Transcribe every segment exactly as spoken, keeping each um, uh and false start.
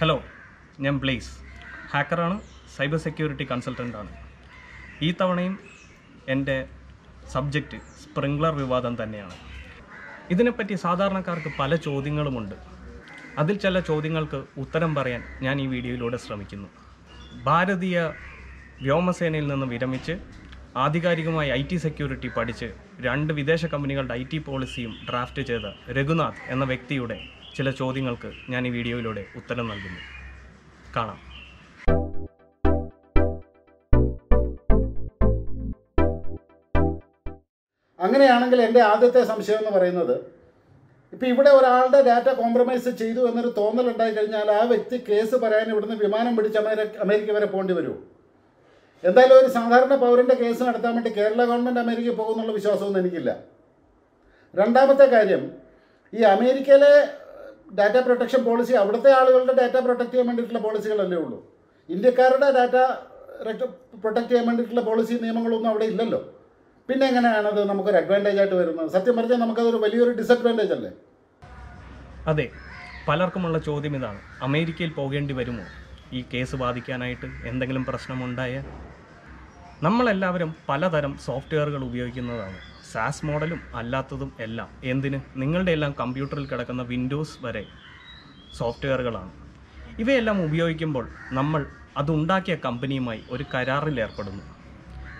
Hello, ഞാൻ Blaze, ഹാക്കറാണ്, cyber security കൺസൾട്ടൻ്റാണ്. ഈ തവണയും എൻ്റെ സബ്ജക്റ്റ് സ്പ്രിംഗ്ലർ വിവാദം തന്നെയാണ്. ഇതിനെപ്പറ്റി സാധാരണക്കാർക്ക് പല ചോദ്യങ്ങളുമുണ്ട്. അതിൽ ചില ചോദ്യങ്ങൾക്ക് ഉത്തരം പറയാൻ ഞാൻ ഈ വീഡിയോയിലൂടെ ശ്രമിക്കുന്നു. ഭാരതീയ വ്യോമസേനയിൽ നിന്ന് വിരമിച്ച് ആധികാരികമായി ഐ ടി സെക്യൂരിറ്റി പഠിച്ച് രണ്ട് വിദേശ കമ്പനികളുടെ ഐ ടി പോളിസിയും ഡ്രാഫ്റ്റ് ചെയ്ത രഘുനാഥ് എന്ന വ്യക്തിയുടെ ചില ചോദ്യങ്ങൾക്ക് ഞാൻ ഈ വീഡിയോയിലൂടെ ഉത്തരം നൽകുന്നു. കാണാം. അങ്ങനെയാണെങ്കിൽ എൻ്റെ ആദ്യത്തെ സംശയം എന്ന് പറയുന്നത്, ഇപ്പം ഇവിടെ ഒരാളുടെ ഡാറ്റ കോംപ്രമൈസ് ചെയ്തു എന്നൊരു തോന്നൽ ഉണ്ടായി കഴിഞ്ഞാൽ ആ വ്യക്തി കേസ് പറയാൻ ഇവിടുന്ന് വിമാനം പിടിച്ച് അമേരിക്ക വരെ പോകേണ്ടി വരുമോ? എന്തായാലും ഒരു സാധാരണ പൗരൻ്റെ കേസ് നടത്താൻ വേണ്ടി കേരള ഗവൺമെൻറ് അമേരിക്കയിൽ പോകുമെന്നുള്ള വിശ്വാസമൊന്നും എനിക്കില്ല. രണ്ടാമത്തെ കാര്യം, ഈ അമേരിക്കയിലെ ഡാറ്റ പ്രൊട്ടക്ഷൻ പോളിസി അവിടുത്തെ ആളുകളുടെ ഡാറ്റ പ്രൊട്ടക്റ്റ് ചെയ്യാൻ വേണ്ടിയിട്ടുള്ള പോളിസികളല്ലേ ഉള്ളൂ. ഇന്ത്യക്കാരുടെ ഡാറ്റ പ്രൊട്ടക്റ്റ് ചെയ്യാൻ വേണ്ടിയിട്ടുള്ള പോളിസി നിയമങ്ങളൊന്നും അവിടെ ഇല്ലല്ലോ. പിന്നെ എങ്ങനെയാണത് നമുക്കൊരു അഡ്വാൻറ്റേജ് ആയിട്ട് വരുന്നത്? സത്യം പറഞ്ഞാൽ നമുക്കതൊരു വലിയൊരു ഡിസഡ്വാൻറ്റേജ് അല്ലേ? അതെ, പലർക്കുമുള്ള ചോദ്യം ഇതാണ്, അമേരിക്കയിൽ പോകേണ്ടി വരുമോ ഈ കേസ് ബാധിക്കാനായിട്ട്? എന്തെങ്കിലും പ്രശ്നമുണ്ടായാൽ? നമ്മളെല്ലാവരും പലതരം സോഫ്റ്റ്വെയറുകൾ ഉപയോഗിക്കുന്നതാണ്, സാസ് മോഡലും അല്ലാത്തതും എല്ലാം. എന്തിന്? നിങ്ങളുടെ എല്ലാം കമ്പ്യൂട്ടറിൽ കിടക്കുന്ന വിൻഡോസ് വരെ സോഫ്റ്റ്വെയറുകളാണ്. ഇവയെല്ലാം ഉപയോഗിക്കുമ്പോൾ നമ്മൾ അതുണ്ടാക്കിയ കമ്പനിയുമായി ഒരു കരാറിൽ ഏർപ്പെടുന്നു.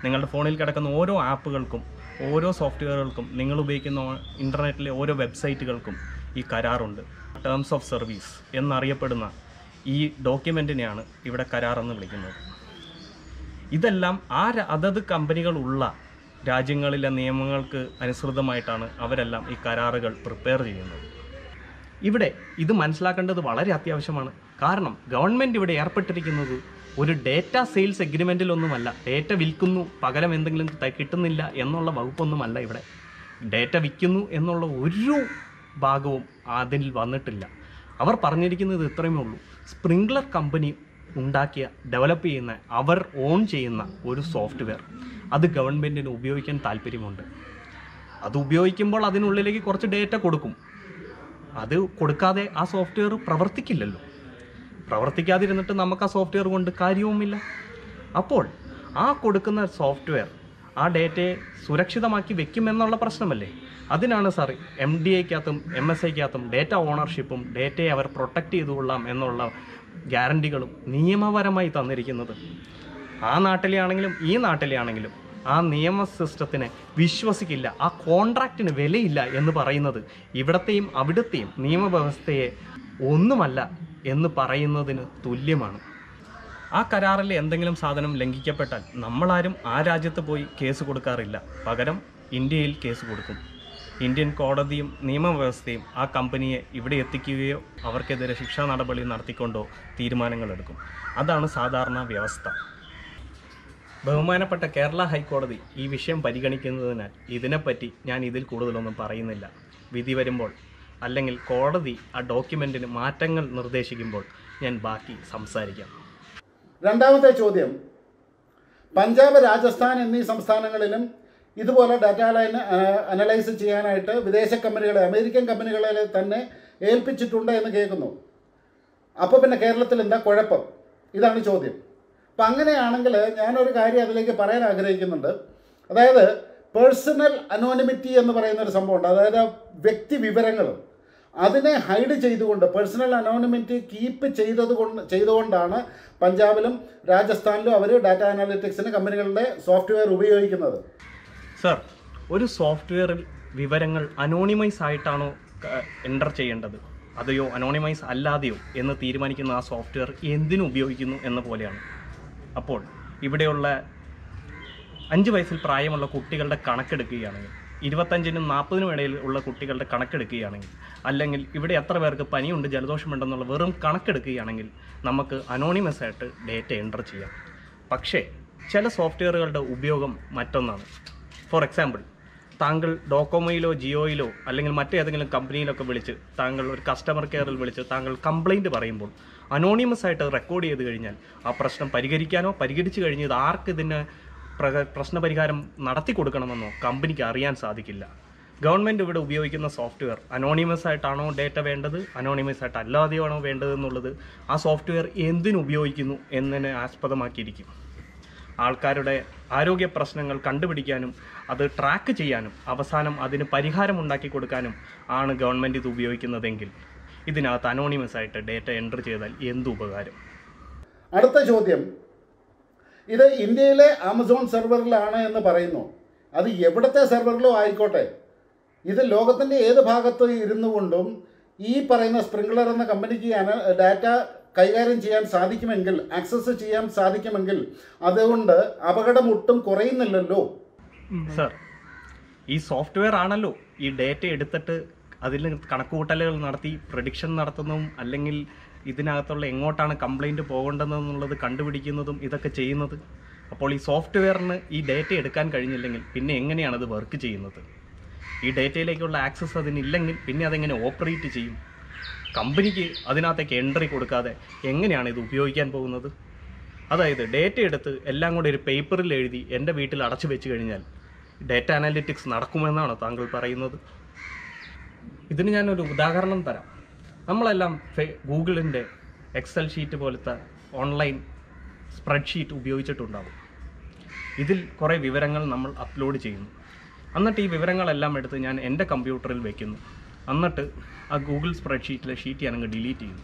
നിങ്ങളുടെ ഫോണിൽ കിടക്കുന്ന ഓരോ ആപ്പുകൾക്കും ഓരോ സോഫ്റ്റ്വെയറുകൾക്കും നിങ്ങൾ ഉപയോഗിക്കുന്ന ഇൻ്റർനെറ്റിലെ ഓരോ വെബ്സൈറ്റുകൾക്കും ഈ കരാറുണ്ട്. ടേംസ് ഓഫ് സർവീസ് എന്നറിയപ്പെടുന്ന ഈ ഡോക്യുമെൻറ്റിനെയാണ് ഇവിടെ കരാറെന്ന് വിളിക്കുന്നത്. ഇതെല്ലാം ആ അതത് കമ്പനികളുള്ള രാജ്യങ്ങളിലെ നിയമങ്ങൾക്ക് അനുസൃതമായിട്ടാണ് അവരെല്ലാം ഈ കരാറുകൾ പ്രിപ്പയർ ചെയ്യുന്നത്. ഇവിടെ ഇത് മനസ്സിലാക്കേണ്ടത് വളരെ അത്യാവശ്യമാണ്. കാരണം ഗവൺമെൻറ് ഇവിടെ ഏർപ്പെട്ടിരിക്കുന്നത് ഒരു ഡേറ്റ സെയിൽസ് എഗ്രിമെൻറ്റിലൊന്നുമല്ല. ഡേറ്റ വിൽക്കുന്നു, പകരം എന്തെങ്കിലും കിട്ടുന്നില്ല എന്നുള്ള വകുപ്പൊന്നുമല്ല ഇവിടെ. ഡേറ്റ വിൽക്കുന്നു എന്നുള്ള ഒരു ഭാഗവും അതിൽ വന്നിട്ടില്ല. അവർ പറഞ്ഞിരിക്കുന്നത് ഇത്രയേ ഉള്ളൂ, സ്പ്രിംഗ്ലർ കമ്പനി ഉണ്ടാക്കിയ, ഡെവലപ്പ് ചെയ്യുന്ന, അവർ ഓൺ ചെയ്യുന്ന ഒരു സോഫ്റ്റ്വെയർ അത് ഗവൺമെൻറ്റിന് ഉപയോഗിക്കാൻ താല്പര്യമുണ്ട്. അത് ഉപയോഗിക്കുമ്പോൾ അതിനുള്ളിലേക്ക് കുറച്ച് ഡേറ്റ കൊടുക്കും. അത് കൊടുക്കാതെ ആ സോഫ്റ്റ്വെയർ പ്രവർത്തിക്കില്ലല്ലോ. പ്രവർത്തിക്കാതിരുന്നിട്ട് നമുക്ക് ആ സോഫ്റ്റ്വെയർ കൊണ്ട് കാര്യവുമില്ല. അപ്പോൾ ആ കൊടുക്കുന്ന സോഫ്റ്റ്വെയർ ആ ഡേറ്റയെ സുരക്ഷിതമാക്കി വെക്കുമെന്നുള്ള പ്രശ്നമല്ലേ? അതിനാണ് സാർ എം ഡി എക്കകത്തും എം എസ് എക്കകത്തും ഡേറ്റ ഓണർഷിപ്പും ഡേറ്റയെ അവർ പ്രൊട്ടക്റ്റ് ചെയ്തുകൊള്ളാം എന്നുള്ള ഗ്യാരണ്ടികളും നിയമപരമായി തന്നിരിക്കുന്നത്. ആ നാട്ടിലെ ആണെങ്കിലും ഈ നാട്ടിലെ ആണെങ്കിലും ആ നിയമ സിസ്റ്റത്തിനെ വിശ്വസിക്കില്ല, ആ കോൺട്രാക്റ്റിന് വിലയില്ല എന്ന് പറയുന്നത് ഇവിടത്തെയും അവിടുത്തെയും നിയമവ്യവസ്ഥയെ ഒന്നുമല്ല എന്ന് പറയുന്നതിന് തുല്യമാണ്. ആ കരാറിലെ എന്തെങ്കിലും സാധനം ലംഘിക്കപ്പെട്ടാൽ നമ്മളാരും ആ രാജ്യത്ത് പോയി കേസ് കൊടുക്കാറില്ല. പകരം ഇന്ത്യയിൽ കേസ് കൊടുക്കും. ഇന്ത്യൻ കോടതിയും നിയമവ്യവസ്ഥയും ആ കമ്പനിയെ ഇവിടെ എത്തിക്കുകയോ അവർക്കെതിരെ ശിക്ഷാ നടപടി നടത്തിക്കൊണ്ടോ തീരുമാനങ്ങളെടുക്കും. അതാണ് സാധാരണ വ്യവസ്ഥ. ബഹുമാനപ്പെട്ട കേരള ഹൈക്കോടതി ഈ വിഷയം പരിഗണിക്കുന്നതിനാൽ ഇതിനെപ്പറ്റി ഞാൻ ഇതിൽ കൂടുതലൊന്നും പറയുന്നില്ല. വിധി വരുമ്പോൾ അല്ലെങ്കിൽ കോടതി ആ ഡോക്യുമെൻറ്റിന് മാറ്റങ്ങൾ നിർദ്ദേശിക്കുമ്പോൾ ഞാൻ ബാക്കി സംസാരിക്കാം. രണ്ടാമത്തെ ചോദ്യം, പഞ്ചാബ്, രാജസ്ഥാൻ എന്നീ സംസ്ഥാനങ്ങളിലും ഇതുപോലെ ഡാറ്റ ലൈൻ അനലൈസ് ചെയ്യാനായിട്ട് വിദേശ കമ്പനികളെ, അമേരിക്കൻ കമ്പനികളെ തന്നെ ഏൽപ്പിച്ചിട്ടുണ്ട് എന്ന് കേൾക്കുന്നു. അപ്പോൾ പിന്നെ കേരളത്തിൽ എന്താ കുഴപ്പം? ഇതാണ് ചോദ്യം. അപ്പം അങ്ങനെയാണെങ്കിൽ ഞാനൊരു കാര്യം അതിലേക്ക് പറയാൻ ആഗ്രഹിക്കുന്നുണ്ട്. അതായത് പേഴ്സണൽ അനോണിമിറ്റി എന്ന് പറയുന്നൊരു സംഭവമുണ്ട്. അതായത് വ്യക്തി വിവരങ്ങൾ അതിനെ ഹൈഡ് ചെയ്തുകൊണ്ട്, പേഴ്സണൽ അനോണിമിറ്റി കീപ്പ് ചെയ്തത് കൊണ്ട് ചെയ്തുകൊണ്ടാണ് പഞ്ചാബിലും രാജസ്ഥാനിലും അവർ ഡാറ്റ അനാലിറ്റിക്സിന് കമ്പനികളുടെ സോഫ്റ്റ്വെയർ ഉപയോഗിക്കുന്നത്. സർ, ഒരു സോഫ്റ്റ്വെയറിൽ വിവരങ്ങൾ അനോണിമൈസ് ആയിട്ടാണോ എൻ്റർ ചെയ്യേണ്ടത്, അതെയോ അനോണിമൈസ് അല്ലാതെയോ എന്ന് തീരുമാനിക്കുന്ന ആ സോഫ്റ്റ്വെയർ എന്തിനു ഉപയോഗിക്കുന്നു എന്ന പോലെയാണ്. അപ്പോൾ ഇവിടെയുള്ള അഞ്ച് വയസ്സിൽ പ്രായമുള്ള കുട്ടികളുടെ കണക്കെടുക്കുകയാണെങ്കിൽ, ഇരുപത്തഞ്ചിനും നാൽപ്പതിനും ഇടയിൽ ഉള്ള കുട്ടികളുടെ കണക്കെടുക്കുകയാണെങ്കിൽ, അല്ലെങ്കിൽ ഇവിടെ എത്ര പേർക്ക് പനിയുണ്ട്, ജലദോഷമുണ്ടെന്നുള്ള വെറും കണക്കെടുക്കുകയാണെങ്കിൽ നമുക്ക് അനോണിമസ് ആയിട്ട് ഡേറ്റ എൻ്റർ ചെയ്യാം. പക്ഷേ ചില സോഫ്റ്റ്വെയറുകളുടെ ഉപയോഗം മറ്റൊന്നാണ്. ഫോർ എക്സാമ്പിൾ, താങ്കൾ ഡോക്കോമോയിലോ ജിയോയിലോ അല്ലെങ്കിൽ മറ്റേതെങ്കിലും കമ്പനിയിലൊക്കെ വിളിച്ച്, താങ്കൾ ഒരു കസ്റ്റമർ കെയറിൽ വിളിച്ച് താങ്കൾ കംപ്ലയിൻറ്റ് പറയുമ്പോൾ അനോണിമസ് ആയിട്ട് റെക്കോർഡ് ചെയ്ത് കഴിഞ്ഞാൽ ആ പ്രശ്നം പരിഹരിക്കാനോ പരിഹരിച്ചു കഴിഞ്ഞത് ആർക്കിതിന് പ്രശ്നപരിഹാരം നടത്തി കൊടുക്കണമെന്നോ കമ്പനിക്ക് അറിയാൻ സാധിക്കില്ല. ഗവൺമെൻറ് ഇവിടെ ഉപയോഗിക്കുന്ന സോഫ്റ്റ്വെയർ അനോണിമസ് ആയിട്ടാണോ ഡേറ്റ വേണ്ടത്, അനോണിമസ് ആയിട്ട് അല്ലാതെയാണോ വേണ്ടതെന്നുള്ളത് ആ സോഫ്റ്റ്വെയർ എന്തിനുപയോഗിക്കുന്നു എന്നതിനെ ആസ്പദമാക്കിയിരിക്കും. ആൾക്കാരുടെ ആരോഗ്യ പ്രശ്നങ്ങൾ കണ്ടുപിടിക്കാനും അത് ട്രാക്ക് ചെയ്യാനും അവസാനം അതിന് പരിഹാരമുണ്ടാക്കി കൊടുക്കാനും ആണ് ഗവൺമെൻറ് ഇത് ഉപയോഗിക്കുന്നതെങ്കിൽ ഇതിനകത്ത് അനോണിമസ് ആയിട്ട് ഡേറ്റ എൻ്റർ ചെയ്താൽ എന്തുപകാരം? അടുത്ത ചോദ്യം, ഇത് ഇന്ത്യയിലെ ആമസോൺ സെർവറിലാണ് എന്ന് പറയുന്നു. അത് എവിടുത്തെ സെർവറിലോ ആയിക്കോട്ടെ, ഇത് ലോകത്തിൻ്റെ ഏത് ഭാഗത്ത് ഇരുന്നു കൊണ്ടും ഈ പറയുന്ന സ്പ്രിംഗ്ലർ എന്ന കമ്പനിക്ക് ഡാറ്റ കൈകാര്യം ചെയ്യാൻ സാധിക്കുമെങ്കിൽ, ആക്സസ് ചെയ്യാൻ സാധിക്കുമെങ്കിൽ അതുകൊണ്ട് അപകടം ഒട്ടും കുറയുന്നില്ലല്ലോ സർ. ഈ സോഫ്റ്റ്വെയർ ആണല്ലോ ഈ ഡേറ്റ എടുത്തിട്ട് അതിൽ കണക്കുകൂട്ടലുകൾ നടത്തി പ്രഡിക്ഷൻ നടത്തുന്നതും അല്ലെങ്കിൽ ഇതിനകത്തുള്ള എങ്ങോട്ടാണ് കംപ്ലൈൻറ്റ് പോകേണ്ടതെന്നുള്ളത് കണ്ടുപിടിക്കുന്നതും ഇതൊക്കെ ചെയ്യുന്നത്. അപ്പോൾ ഈ സോഫ്റ്റ്വെയറിന് ഈ ഡേറ്റ എടുക്കാൻ കഴിഞ്ഞില്ലെങ്കിൽ പിന്നെ എങ്ങനെയാണ് അത് വർക്ക് ചെയ്യുന്നത്? ഈ ഡേറ്റയിലേക്കുള്ള ആക്സസ് അതിനില്ലെങ്കിൽ പിന്നെ അതെങ്ങനെ ഓപ്പറേറ്റ് ചെയ്യും? കമ്പനിക്ക് അതിനകത്തേക്ക് എൻട്രി കൊടുക്കാതെ എങ്ങനെയാണ് ഇത് ഉപയോഗിക്കാൻ പോകുന്നത്? അതായത് ഡേറ്റ എടുത്ത് എല്ലാം കൂടി ഒരു പേപ്പറിൽ എഴുതി എൻ്റെ വീട്ടിൽ അടച്ചു വെച്ച് കഴിഞ്ഞാൽ ഡേറ്റ അനാലിറ്റിക്സ് നടക്കുമെന്നാണോ താങ്കൾ പറയുന്നത്? ഇതിന് ഞാനൊരു ഉദാഹരണം തരാം. നമ്മളെല്ലാം ഫേ ഗൂഗിളിൻ്റെ എക്സൽ ഷീറ്റ് പോലത്തെ ഓൺലൈൻ സ്പ്രെഡ്ഷീറ്റ് ഉപയോഗിച്ചിട്ടുണ്ടാകും. ഇതിൽ കുറേ വിവരങ്ങൾ നമ്മൾ അപ്ലോഡ് ചെയ്യുന്നു. എന്നിട്ട് ഈ വിവരങ്ങളെല്ലാം എടുത്ത് ഞാൻ എൻ്റെ കമ്പ്യൂട്ടറിൽ വയ്ക്കുന്നു. എന്നിട്ട് ആ ഗൂഗിൾ സ്പ്രെഡ്ഷീറ്റിലെ ഷീറ്റ് ഞാനങ്ങ് ഡിലീറ്റ് ചെയ്യുന്നു.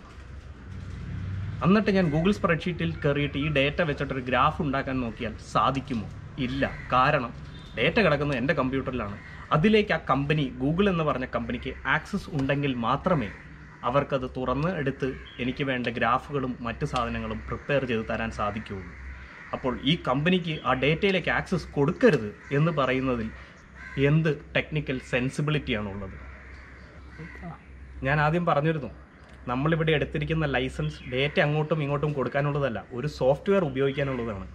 എന്നിട്ട് ഞാൻ ഗൂഗിൾ സ്പ്രെഡ്ഷീറ്റിൽ കയറിയിട്ട് ഈ ഡേറ്റ വെച്ചിട്ടൊരു ഗ്രാഫ് ഉണ്ടാക്കാൻ നോക്കിയാൽ സാധിക്കുമോ? ഇല്ല. കാരണം ഡേറ്റ കിടക്കുന്നത് എൻ്റെ കമ്പ്യൂട്ടറിലാണ്. അതിലേക്ക് ആ കമ്പനി, ഗൂഗിൾ എന്ന് പറഞ്ഞ കമ്പനിക്ക് ആക്സസ് ഉണ്ടെങ്കിൽ മാത്രമേ അവർക്കത് തുറന്ന് എടുത്ത് എനിക്ക് വേണ്ട ഗ്രാഫുകളും മറ്റ് സാധനങ്ങളും പ്രിപ്പയർ ചെയ്ത് തരാൻ സാധിക്കുകയുള്ളൂ. അപ്പോൾ ഈ കമ്പനിക്ക് ആ ഡേറ്റയിലേക്ക് ആക്സസ് കൊടുക്കരുത് എന്ന് പറയുന്നതിൽ എന്ത് ടെക്നിക്കൽ സെൻസിബിലിറ്റിയാണുള്ളത്? ഞാൻ ആദ്യം പറഞ്ഞിരുന്നു, നമ്മളിവിടെ എടുത്തിരിക്കുന്ന ലൈസൻസ് ഡേറ്റ അങ്ങോട്ടും ഇങ്ങോട്ടും കൊടുക്കാനുള്ളതല്ല, ഒരു സോഫ്റ്റ്വെയർ ഉപയോഗിക്കാനുള്ളതാണ്.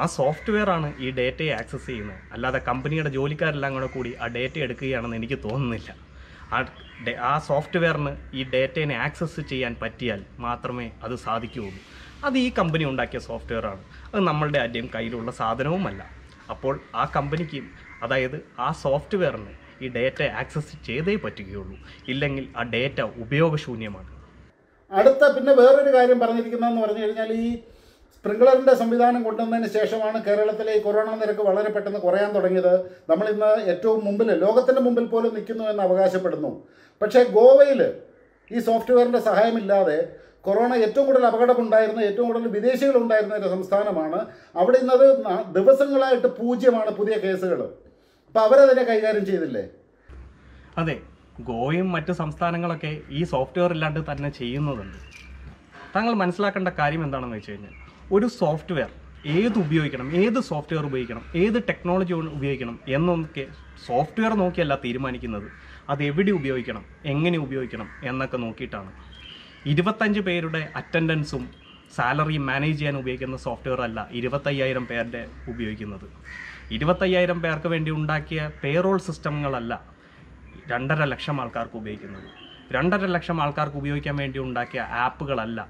ആ സോഫ്റ്റ്വെയറാണ് ഈ ഡേറ്റയെ ആക്സസ് ചെയ്യുന്നത്, അല്ലാതെ കമ്പനിയുടെ ജോലിക്കാരെല്ലാം കൂടെ കൂടി ആ ഡേറ്റ എടുക്കുകയാണെന്ന് എനിക്ക് തോന്നുന്നില്ല. ആ ആ സോഫ്റ്റ്വെയറിന് ഈ ഡേറ്റയെ ആക്സസ് ചെയ്യാൻ പറ്റിയാൽ മാത്രമേ അത് സാധിക്കുകയുള്ളൂ. അത് ഈ കമ്പനി ഉണ്ടാക്കിയ സോഫ്റ്റ്വെയറാണ്, അത് നമ്മളുടെ ആദ്യം കയ്യിലുള്ള സാധനവുമല്ല. അപ്പോൾ ആ കമ്പനിക്ക്, അതായത് ആ സോഫ്റ്റ്വെയറിന് ഈ ഡേറ്റ ആക്സസ് ചെയ്തേ പറ്റുകയുള്ളൂ, ഇല്ലെങ്കിൽ ആ ഡേറ്റ ഉപയോഗശൂന്യമാണ്. അടുത്ത പിന്നെ വേറൊരു കാര്യം പറഞ്ഞിരിക്കുന്നതെന്ന് പറഞ്ഞു കഴിഞ്ഞാൽ, ഈ സ്പ്രിംഗ്ലറിൻ്റെ സംവിധാനം കൊണ്ടുവന്നതിന് ശേഷമാണ് കേരളത്തിലെ ഈ കൊറോണ നിരക്ക് വളരെ പെട്ടെന്ന് കുറയാൻ തുടങ്ങിയത്. നമ്മളിന്ന് ഏറ്റവും മുമ്പിൽ, ലോകത്തിൻ്റെ മുമ്പിൽ പോലും നിൽക്കുന്നു എന്ന് അവകാശപ്പെടുന്നു. പക്ഷേ ഗോവയിൽ ഈ സോഫ്റ്റ്വെയറിൻ്റെ സഹായമില്ലാതെ കൊറോണ ഏറ്റവും കൂടുതൽ അപകടമുണ്ടായിരുന്ന, ഏറ്റവും കൂടുതൽ വിദേശികളുണ്ടായിരുന്ന ഒരു സംസ്ഥാനമാണ്. അവിടെ ഇന്നത് ദിവസങ്ങളായിട്ട് പൂജ്യമാണ് പുതിയ കേസുകൾ. അപ്പോൾ അവരതിനെ കൈകാര്യം ചെയ്തില്ലേ? അതെ, ഗോവയും മറ്റ് സംസ്ഥാനങ്ങളൊക്കെ ഈ സോഫ്റ്റ്വെയർ ഇല്ലാണ്ട് തന്നെ ചെയ്യുന്നുണ്ട്. താങ്കൾ മനസ്സിലാക്കേണ്ട കാര്യം എന്താണെന്ന് വെച്ച് കഴിഞ്ഞാൽ, ഒരു സോഫ്റ്റ്വെയർ ഏത് ഉപയോഗിക്കണം, ഏത് സോഫ്റ്റ്വെയർ ഉപയോഗിക്കണം, ഏത് ടെക്നോളജി ഉപയോഗിക്കണം എന്നൊക്കെ സോഫ്റ്റ്വെയർ നോക്കിയല്ല തീരുമാനിക്കുന്നത്. അത് എവിടെ ഉപയോഗിക്കണം, എങ്ങനെ ഉപയോഗിക്കണം എന്നൊക്കെ നോക്കിയിട്ടാണ്. ഇരുപത്തഞ്ച് പേരുടെ അറ്റൻഡൻസും സാലറി മാനേജ് ചെയ്യാൻ ഉപയോഗിക്കുന്ന സോഫ്റ്റ്വെയർ അല്ല ഇരുപത്തയ്യായിരം പേരുടെ ഉപയോഗിക്കുന്നത്. ഇരുപത്തയ്യായിരം പേർക്ക് വേണ്ടി ഉണ്ടാക്കിയ പേറോൾ സിസ്റ്റങ്ങളല്ല രണ്ടര ലക്ഷം ആൾക്കാർക്ക് ഉപയോഗിക്കുന്നത്. രണ്ടര ലക്ഷം ആൾക്കാർക്ക് ഉപയോഗിക്കാൻ വേണ്ടി ഉണ്ടാക്കിയ ആപ്പുകളല്ല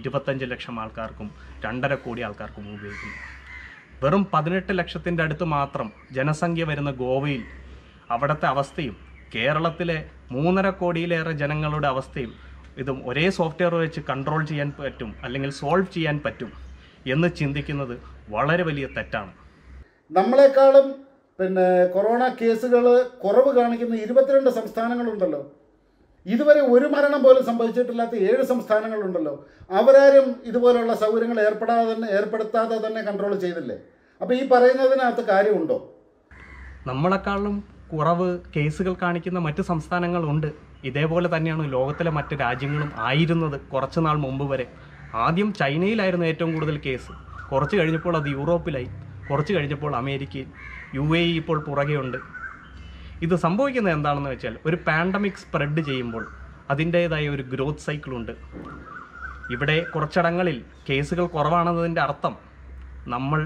ഇരുപത്തഞ്ച് ലക്ഷം ആൾക്കാർക്കും രണ്ടര കോടി ആൾക്കാർക്കും ഉപയോഗിക്കുന്നത്. വെറും പതിനെട്ട് ലക്ഷത്തിൻ്റെ അടുത്ത് മാത്രം ജനസംഖ്യ വരുന്ന ഗോവയിൽ അവിടുത്തെ അവസ്ഥയും കേരളത്തിലെ മൂന്നര കോടിയിലേറെ ജനങ്ങളുടെ അവസ്ഥയും ഇതും ഒരേ സോഫ്റ്റ്വെയർ വെച്ച് കൺട്രോൾ ചെയ്യാൻ പറ്റും അല്ലെങ്കിൽ സോൾവ് ചെയ്യാൻ പറ്റും എന്ന് ചിന്തിക്കുന്നത് വളരെ വലിയ തെറ്റാണ്. നമ്മളെക്കാളും പിന്നെ കൊറോണ കേസുകൾ കുറവ് കാണിക്കുന്ന ഇരുപത്തിരണ്ട് സംസ്ഥാനങ്ങളുണ്ടല്ലോ, ഇതുവരെ ഒരു മരണം പോലും സംഭവിച്ചിട്ടില്ലാത്ത ഏഴ് സംസ്ഥാനങ്ങളുണ്ടല്ലോ, അവരാരും ഇതുപോലെയുള്ള സൗകര്യങ്ങൾ ഏർപ്പെടാതെ തന്നെ ഏർപ്പെടുത്താതെ തന്നെ കൺട്രോൾ ചെയ്തില്ലേ? അപ്പോൾ ഈ പറയുന്നതിനകത്ത് കാര്യമുണ്ടോ? നമ്മളെക്കാളും കുറവ് കേസുകൾ കാണിക്കുന്ന മറ്റ് സംസ്ഥാനങ്ങളുണ്ട്. ഇതേപോലെ തന്നെയാണ് ലോകത്തിലെ മറ്റ് രാജ്യങ്ങളും ആയിരുന്നത് കുറച്ച് നാൾ മുമ്പ് വരെ. ആദ്യം ചൈനയിലായിരുന്നു ഏറ്റവും കൂടുതൽ കേസ്, കുറച്ച് കഴിഞ്ഞപ്പോൾ അത് യൂറോപ്പിലായി, കുറച്ച് കഴിഞ്ഞപ്പോൾ അമേരിക്കയിൽ, യു എ ഇ ഇപ്പോൾ പുറകെയുണ്ട്. ഇത് സംഭവിക്കുന്നത് എന്താണെന്ന് വെച്ചാൽ, ഒരു പാൻഡമിക് സ്പ്രെഡ് ചെയ്യുമ്പോൾ അതിൻ്റേതായ ഒരു ഗ്രോത്ത് സൈക്കിളുണ്ട്. ഇവിടെ കുറച്ചിടങ്ങളിൽ കേസുകൾ കുറവാണെന്നതിൻ്റെ അർത്ഥം നമ്മൾ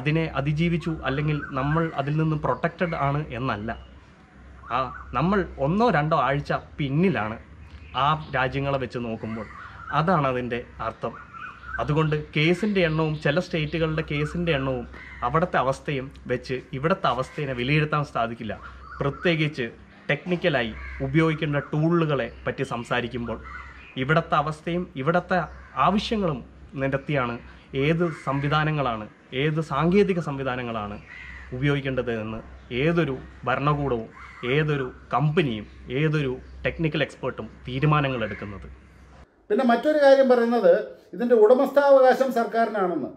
അതിനെ അതിജീവിച്ചു അല്ലെങ്കിൽ നമ്മൾ അതിൽ നിന്നും പ്രൊട്ടക്റ്റഡ് ആണ് എന്നല്ല. ആ നമ്മൾ ഒന്നോ രണ്ടോ ആഴ്ച പിന്നിലാണ് ആ രാജ്യങ്ങളെ വെച്ച് നോക്കുമ്പോൾ. അതാണ് അതിൻ്റെ അർത്ഥം. അതുകൊണ്ട് കേസിൻ്റെ എണ്ണവും ചില സ്റ്റേറ്റുകളുടെ കേസിൻ്റെ എണ്ണവും അവിടുത്തെ അവസ്ഥയും വെച്ച് ഇവിടുത്തെ അവസ്ഥയെ വിലയിരുത്താൻ സാധിക്കില്ല. പ്രത്യേകിച്ച് ടെക്നിക്കലായി ഉപയോഗിക്കേണ്ട ടൂളുകളെ പറ്റി സംസാരിക്കുമ്പോൾ ഇവിടത്തെ അവസ്ഥയും ഇവിടത്തെ ആവശ്യങ്ങളും നിരത്തിയാണ് ഏത് സംവിധാനങ്ങളാണ് ഏത് സാങ്കേതിക സംവിധാനങ്ങളാണ് ഉപയോഗിക്കേണ്ടത് എന്ന് ഏതൊരു ഭരണകൂടവും ഏതൊരു കമ്പനിയും ഏതൊരു ടെക്നിക്കൽ എക്സ്പേർട്ടും തീരുമാനങ്ങൾ എടുക്കുന്നത്. പിന്നെ മറ്റൊരു കാര്യം പറയുന്നത് ഇതിൻ്റെ ഉടമസ്ഥാവകാശം സർക്കാരിനാണെന്ന്.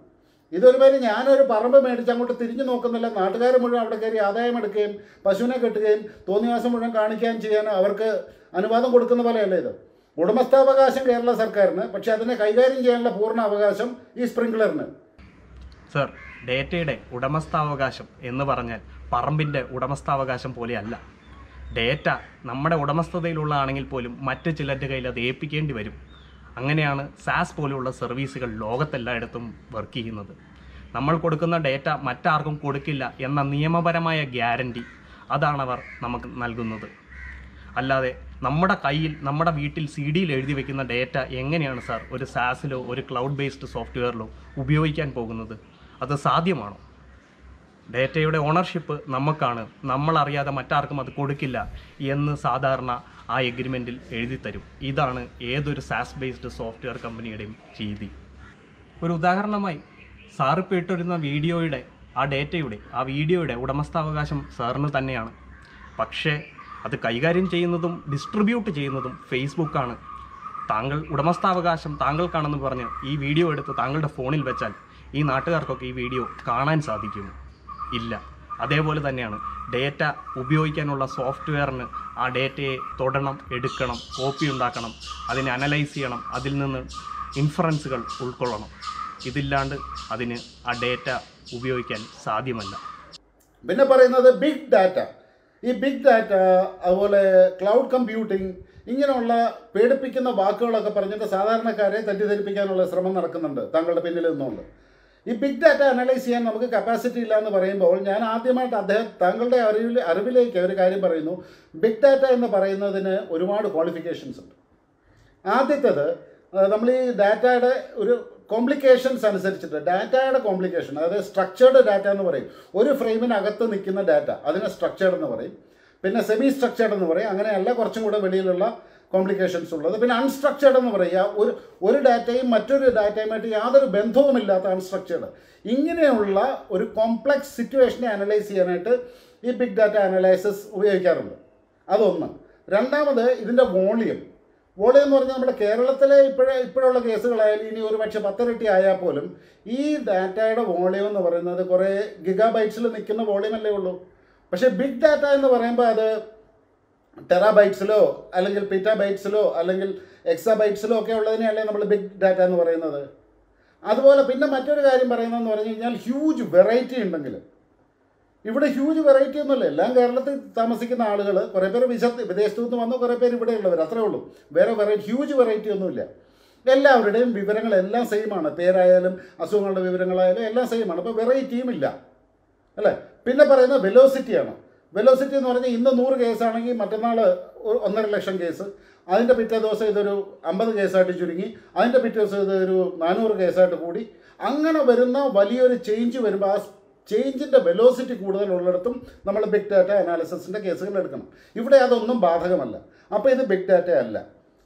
ഇതൊരു പേര് ഞാനൊരു പറമ്പ് മേടിച്ച് അങ്ങോട്ട് തിരിഞ്ഞു നോക്കുന്നില്ല, നാട്ടുകാർ മുഴുവൻ അവിടെ കയറി ആദായം എടുക്കുകയും പശുവിനെ കെട്ടുകയും തോന്നിവാസം മുഴുവൻ കാണിക്കുകയും ചെയ്യാൻ അവർക്ക് അനുവാദം കൊടുക്കുന്ന പോലെയല്ലേ ഇത്? ഉടമസ്ഥാവകാശം കേരള സർക്കാരിന്, പക്ഷെ അതിനെ കൈകാര്യം ചെയ്യാനുള്ള പൂർണ്ണ അവകാശം ഈ സ്പ്രിങ്ക്ലറിന്. സർ, ഡേറ്റയുടെ ഉടമസ്ഥാവകാശം എന്ന് പറഞ്ഞാൽ പറമ്പിൻ്റെ ഉടമസ്ഥാവകാശം പോലെയല്ല. ഡേറ്റ നമ്മുടെ ഉടമസ്ഥതയിലുള്ളതാണെങ്കിൽ പോലും മറ്റ് ചിലരുടെ കയ്യിൽ അത് ഏൽപ്പിക്കേണ്ടി വരും. അങ്ങനെയാണ് സാസ് പോലെയുള്ള സർവീസുകൾ ലോകത്തെല്ലായിടത്തും വർക്ക് ചെയ്യുന്നത്. നമ്മൾ കൊടുക്കുന്ന ഡേറ്റ മറ്റാർക്കും കൊടുക്കില്ല എന്ന നിയമപരമായ ഗ്യാരണ്ടി അതാണവർ നമുക്ക് നൽകുന്നത്. അല്ലാതെ നമ്മുടെ കയ്യിൽ നമ്മുടെ വീട്ടിൽ സി ഡിയിൽ എഴുതി വെക്കുന്ന ഡേറ്റ എങ്ങനെയാണ് സാർ ഒരു സാസിലോ ഒരു ക്ലൗഡ് ബേസ്ഡ് സോഫ്റ്റ്വെയറിലോ ഉപയോഗിക്കാൻ പോകുന്നത്? അത് സാധ്യമാണോ? ഡേറ്റയുടെ ഓണർഷിപ്പ് നമുക്കാണ്, നമ്മളറിയാതെ മറ്റാർക്കും അത് കൊടുക്കില്ല എന്ന് സാധാരണ ആ എഗ്രിമെൻറ്റിൽ എഴുതി തരും. ഇതാണ് ഏതൊരു സാസ് ബേസ്ഡ് സോഫ്റ്റ്വെയർ കമ്പനിയുടെയും രീതി. ഒരു ഉദാഹരണമായി സാറിപ്പോൾ ഇട്ടിരുന്ന വീഡിയോയുടെ ആ ഡേറ്റയുടെ ആ വീഡിയോയുടെ ഉടമസ്ഥാവകാശം സാറിന് തന്നെയാണ്. പക്ഷേ അത് കൈകാര്യം ചെയ്യുന്നതും ഡിസ്ട്രിബ്യൂട്ട് ചെയ്യുന്നതും ഫേസ്ബുക്കാണ്. താങ്കൾ ഉടമസ്ഥാവകാശം താങ്കൾക്കാണെന്ന് പറഞ്ഞ് ഈ വീഡിയോ എടുത്ത് താങ്കളുടെ ഫോണിൽ വെച്ചാൽ ഈ നാട്ടുകാർക്കൊക്കെ ഈ വീഡിയോ കാണാൻ സാധിക്കുമോ? ഇല്ല. അതേപോലെ തന്നെയാണ് ഡേറ്റ ഉപയോഗിക്കാനുള്ള സോഫ്റ്റ്വെയറിന് ആ ഡേറ്റയെ തൊടണം, എടുക്കണം, കോപ്പി ഉണ്ടാക്കണം, അതിനെ അനലൈസ് ചെയ്യണം, അതിൽ നിന്ന് ഇൻഫറൻസുകൾ ഉൾക്കൊള്ളണം. ഇതില്ലാണ്ട് അതിന് ആ ഡേറ്റ ഉപയോഗിക്കാൻ സാധ്യമല്ല. പിന്നെ പറയുന്നത് ബിഗ് ഡാറ്റ. ഈ ബിഗ് ഡാറ്റ, അതുപോലെ ക്ലൗഡ് കമ്പ്യൂട്ടിംഗ്, ഇങ്ങനെയുള്ള പേടിപ്പിക്കുന്ന വാക്കുകളൊക്കെ പറഞ്ഞിട്ട് സാധാരണക്കാരെ തെറ്റിദ്ധരിപ്പിക്കാനുള്ള ശ്രമം നടക്കുന്നുണ്ട് താങ്കളുടെ പിന്നിൽ നിന്നുകൊണ്ട്. ഈ ബിഗ് ഡാറ്റ അനലൈസ് ചെയ്യാൻ നമുക്ക് കപ്പാസിറ്റി ഇല്ല എന്ന് പറയുമ്പോൾ ഞാൻ ആദ്യമായിട്ട് അദ്ദേഹം താങ്കളുടെ അറിവിൽ അറിവിലേക്ക് ഒരു കാര്യം പറയുന്നു. ബിഗ് ഡാറ്റ എന്ന് പറയുന്നതിന് ഒരുപാട് ക്വാളിഫിക്കേഷൻസ് ഉണ്ട്. ആദ്യത്തേത് നമ്മൾ ഈ ഡാറ്റയുടെ ഒരു കോംപ്ലിക്കേഷൻസ് അനുസരിച്ചിട്ട് ഡാറ്റയുടെ കോംപ്ലിക്കേഷൻ, അതായത് സ്ട്രക്ചേർഡ് ഡാറ്റ എന്ന് പറയും. ഒരു ഫ്രെയിമിനകത്ത് നിൽക്കുന്ന ഡാറ്റ അതിനെ സ്ട്രക്ചേർഡ് എന്ന് പറയും. പിന്നെ സെമി സ്ട്രക്ചേർഡ് എന്ന് പറയും. അങ്ങനെയല്ല, കുറച്ചും കൂടെ വെളിയിലുള്ള കോംപ്ലിക്കേഷൻസ് ഉള്ളത്. പിന്നെ അൺസ്ട്രക്ചേർഡ് എന്ന് പറയുക, ഒരു ഒരു ഡാറ്റയും മറ്റൊരു ഡാറ്റയുമായിട്ട് യാതൊരു ബന്ധവുമില്ലാത്ത അൺസ്ട്രക്ചേർഡ്. ഇങ്ങനെയുള്ള ഒരു കോംപ്ലക്സ് സിറ്റുവേഷനെ അനലൈസ് ചെയ്യാനായിട്ട് ഈ ബിഗ് ഡാറ്റ അനലൈസിസ് ഉപയോഗിക്കാറുണ്ട്. അതൊന്ന്. രണ്ടാമത് ഇതിൻ്റെ വോളിയം. വോളിയം എന്ന് പറഞ്ഞാൽ നമ്മുടെ കേരളത്തിലെ ഇപ്പോഴേ ഇപ്പോഴുള്ള കേസുകളായാലും ഇനി ഒരു പക്ഷേ പത്തിരട്ടി ആയാൽ പോലും ഈ ഡാറ്റയുടെ വോളിയം എന്ന് പറയുന്നത് കുറേ ഗിഗാ ബൈറ്റ്സിൽ നിൽക്കുന്ന വോളിയം അല്ലേ ഉള്ളൂ. പക്ഷേ ബിഗ് ഡാറ്റ എന്ന് പറയുമ്പോൾ അത് ടെറാ ബൈറ്റ്സിലോ അല്ലെങ്കിൽ പീറ്റാ ബൈറ്റ്സിലോ അല്ലെങ്കിൽ എക്സാ ബൈറ്റ്സിലോ ഒക്കെ ഉള്ളതിനെയല്ലേ നമ്മൾ ബിഗ് ഡാറ്റ എന്ന് പറയുന്നത്. അതുപോലെ പിന്നെ മറ്റൊരു കാര്യം പറയുന്നതെന്ന് പറഞ്ഞു കഴിഞ്ഞാൽ ഹ്യൂജ് വെറൈറ്റി ഉണ്ടെങ്കിൽ, ഇവിടെ ഹ്യൂജ് വെറൈറ്റി ഒന്നുമില്ല. എല്ലാം കേരളത്തിൽ താമസിക്കുന്ന ആളുകൾ, കുറേ പേര് വിശത്ത് വിദേശത്തു നിന്ന് വന്നു, കുറേ പേര് ഇവിടെയുള്ളവർ, അത്രേ ഉള്ളൂ. വേറെ വെറൈറ്റി ഹ്യൂജ് വെറൈറ്റി ഒന്നുമില്ല. എല്ലാവരുടെയും വിവരങ്ങളെല്ലാം സെയിമാണ്. പേരായാലും അസുഖങ്ങളുടെ വിവരങ്ങളായാലും എല്ലാം സെയിമാണ്. അപ്പോൾ വെറൈറ്റിയും ഇല്ല, അല്ലേ? പിന്നെ പറയുന്നത് വെലോസിറ്റിയാണ്. വെലോസിറ്റി എന്ന് പറഞ്ഞാൽ ഇന്ന് നൂറ് കേസാണെങ്കിൽ മറ്റന്നാൾ ഒന്നര ലക്ഷം കേസ്, അതിൻ്റെ പിറ്റേ ദിവസം ഇതൊരു അമ്പത് കേസായിട്ട് ചുരുങ്ങി, അതിൻ്റെ പിറ്റേ ദിവസം ഇതൊരു നാനൂറ് കേസായിട്ട് കൂടി, അങ്ങനെ വരുന്ന വലിയൊരു ചേഞ്ച് വരുമ്പോൾ ആ ചേഞ്ചിൻ്റെ വെലോസിറ്റി കൂടുതലുള്ളിടത്തും നമ്മൾ ബിഗ് ഡാറ്റ അനാലിസിസിൻ്റെ കേസുകൾ എടുക്കണം. ഇവിടെ അതൊന്നും ബാധകമല്ല. അപ്പോൾ ഇത് ബിഗ് ഡാറ്റ അല്ല.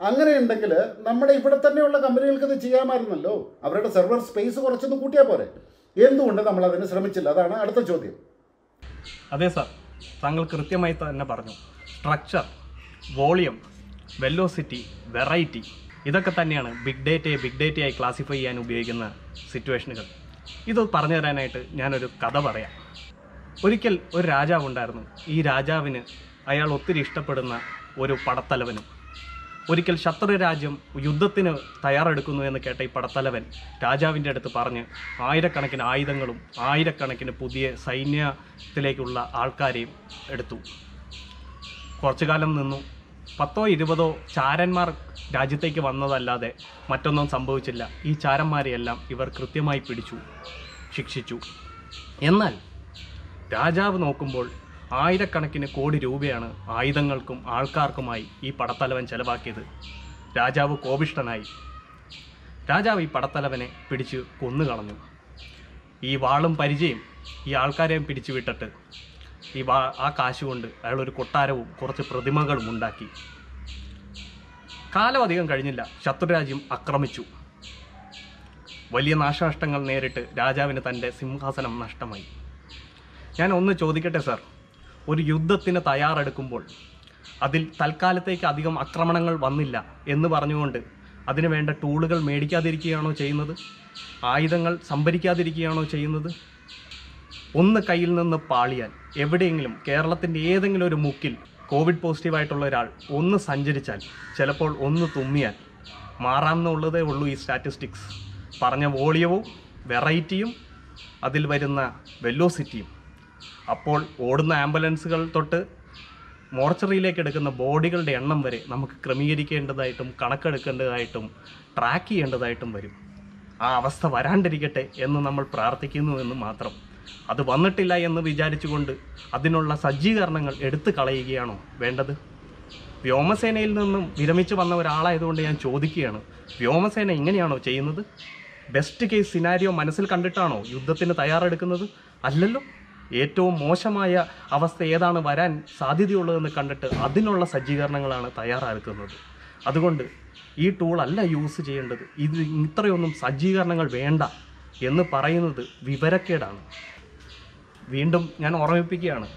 അങ്ങനെയുണ്ടെങ്കിൽ നമ്മുടെ ഇവിടെ തന്നെയുള്ള കമ്പനികൾക്ക് ഇത് ചെയ്യാമായിരുന്നല്ലോ. അവരുടെ സെർവർ സ്പേസ് കുറച്ചൊന്ന് കൂട്ടിയാൽ പോരെ? എന്തുകൊണ്ട് നമ്മളതിന് ശ്രമിച്ചില്ല? അതാണ് അടുത്ത ചോദ്യം. അതെ സാർ, താങ്കൾ കൃത്യമായി തന്നെ പറഞ്ഞു. സ്ട്രക്ചർ, വോളിയം, വെലോസിറ്റി, വെറൈറ്റി, ഇതൊക്കെ തന്നെയാണ് ബിഗ് ഡാറ്റയെ ബിഗ് ഡാറ്റയായി ക്ലാസിഫൈ ചെയ്യാൻ ഉപയോഗിക്കുന്ന സിറ്റുവേഷനുകൾ. ഇത് പറഞ്ഞു തരാനായിട്ട് ഞാനൊരു കഥ പറയാം. ഒരിക്കൽ ഒരു രാജാവുണ്ടായിരുന്നു. ഈ രാജാവിന് അയാൾ ഒത്തിരി ഇഷ്ടപ്പെടുന്ന ഒരു പടത്തലവനും. ഒരിക്കൽ ശത്രു രാജ്യം യുദ്ധത്തിന് തയ്യാറെടുക്കുന്നു എന്ന് കേട്ട ഈ പടത്തലവൻ രാജാവിൻ്റെ അടുത്ത് പറഞ്ഞ് ആയിരക്കണക്കിന് ആയുധങ്ങളും ആയിരക്കണക്കിന് പുതിയ സൈന്യത്തിലേക്കുള്ള ആൾക്കാരെയും എടുത്തു. കുറച്ചു കാലം നിന്നു. പത്തോ ഇരുപതോ ചാരന്മാർ രാജ്യത്തേക്ക് വന്നതല്ലാതെ മറ്റൊന്നും സംഭവിച്ചില്ല. ഈ ചാരന്മാരെയെല്ലാം ഇവർ കൃത്യമായി പിടിച്ചു, ശിക്ഷിച്ചു. എന്നാൽ രാജാവ് നോക്കുമ്പോൾ ആയിരക്കണക്കിന് കോടി രൂപയാണ് ആയുധങ്ങൾക്കും ആൾക്കാർക്കുമായി ഈ പടത്തലവൻ ചെലവാക്കിയത്. രാജാവ് കോപിഷ്ഠനായി. രാജാവ് ഈ പടത്തലവനെ പിടിച്ച് കൊന്നുകളഞ്ഞു. ഈ വാളും പരിചയും ഈ ആൾക്കാരെയും പിടിച്ചു വിട്ടിട്ട് ഈ ആ കാശ് കൊണ്ട് അയാൾ ഒരു കൊട്ടാരവും കുറച്ച് പ്രതിമകളും ഉണ്ടാക്കി. കാലം അധികം കഴിഞ്ഞില്ല, ശത്രുരാജ്യം ആക്രമിച്ചു. വലിയ നാശനഷ്ടങ്ങൾ നേരിട്ട് രാജാവിന് തൻ്റെ സിംഹാസനം നഷ്ടമായി. ഞാൻ ഒന്ന് ചോദിക്കട്ടെ സാർ, ഒരു യുദ്ധത്തിന് തയ്യാറെടുക്കുമ്പോൾ അതിൽ തൽക്കാലത്തേക്ക് അധികം ആക്രമണങ്ങൾ വന്നില്ല എന്ന് പറഞ്ഞുകൊണ്ട് അതിനു വേണ്ട ടൂളുകൾ മേടിക്കാതിരിക്കുകയാണോ ചെയ്യുന്നത്? ആയുധങ്ങൾ സംഭരിക്കാതിരിക്കുകയാണോ ചെയ്യുന്നത്? ഒന്ന് കയ്യിൽ നിന്ന് പാളിയാൽ എവിടെയെങ്കിലും കേരളത്തിൻ്റെ ഏതെങ്കിലും ഒരു മുക്കിൽ കോവിഡ് പോസിറ്റീവായിട്ടുള്ള ഒരാൾ ഒന്ന് സഞ്ചരിച്ചാൽ, ചിലപ്പോൾ ഒന്ന് തുമ്മിയാൽ മാറാമെന്നുള്ളതേ ഉള്ളൂ ഈ സ്റ്റാറ്റിസ്റ്റിക്സ്. പറഞ്ഞ വോളിയവും വെറൈറ്റിയും അതിൽ വരുന്ന വെലോസിറ്റിയും. അപ്പോൾ ഓടുന്ന ആംബുലൻസുകൾ തൊട്ട് മോർച്ചറിയിലേക്ക് എടുക്കുന്ന ബോഡികളുടെ എണ്ണം വരെ നമുക്ക് ക്രമീകരിക്കേണ്ടതായിട്ടും കണക്കെടുക്കേണ്ടതായിട്ടും ട്രാക്ക് ചെയ്യേണ്ടതായിട്ടും വരും. ആ അവസ്ഥ വരാണ്ടിരിക്കട്ടെ എന്ന് നമ്മൾ പ്രാർത്ഥിക്കുന്നു എന്ന് മാത്രം. അത് വന്നിട്ടില്ല എന്ന് വിചാരിച്ചുകൊണ്ട് അതിനുള്ള സജ്ജീകരണങ്ങൾ എടുത്തു കളയുകയാണോ വേണ്ടത്? വ്യോമസേനയിൽ നിന്നും വിരമിച്ചു വന്ന ഒരാളായതുകൊണ്ട് ഞാൻ ചോദിക്കുകയാണ്, വ്യോമസേന ഇങ്ങനെയാണോ ചെയ്യുന്നത്? ബെസ്റ്റ് കേസ് സിനാരിയോ മനസ്സിൽ കണ്ടിട്ടാണോ യുദ്ധത്തിന് തയ്യാറെടുക്കുന്നത്? അല്ലല്ലോ. ഏറ്റവും മോശമായ അവസ്ഥ ഏതാണ് വരാൻ സാധ്യതയുള്ളതെന്ന് കണ്ടിട്ട് അതിനുള്ള സജ്ജീകരണങ്ങളാണ് തയ്യാറെടുക്കുന്നത്. അതുകൊണ്ട് ഈ ടൂളല്ല യൂസ് ചെയ്യേണ്ടത്, ഇത് ഇത്രയൊന്നും സജ്ജീകരണങ്ങൾ വേണ്ട എന്ന് പറയുന്നത് വിവരക്കേടാണ്. വീണ്ടും ഞാൻ ഓർമ്മിപ്പിക്കുകയാണ്,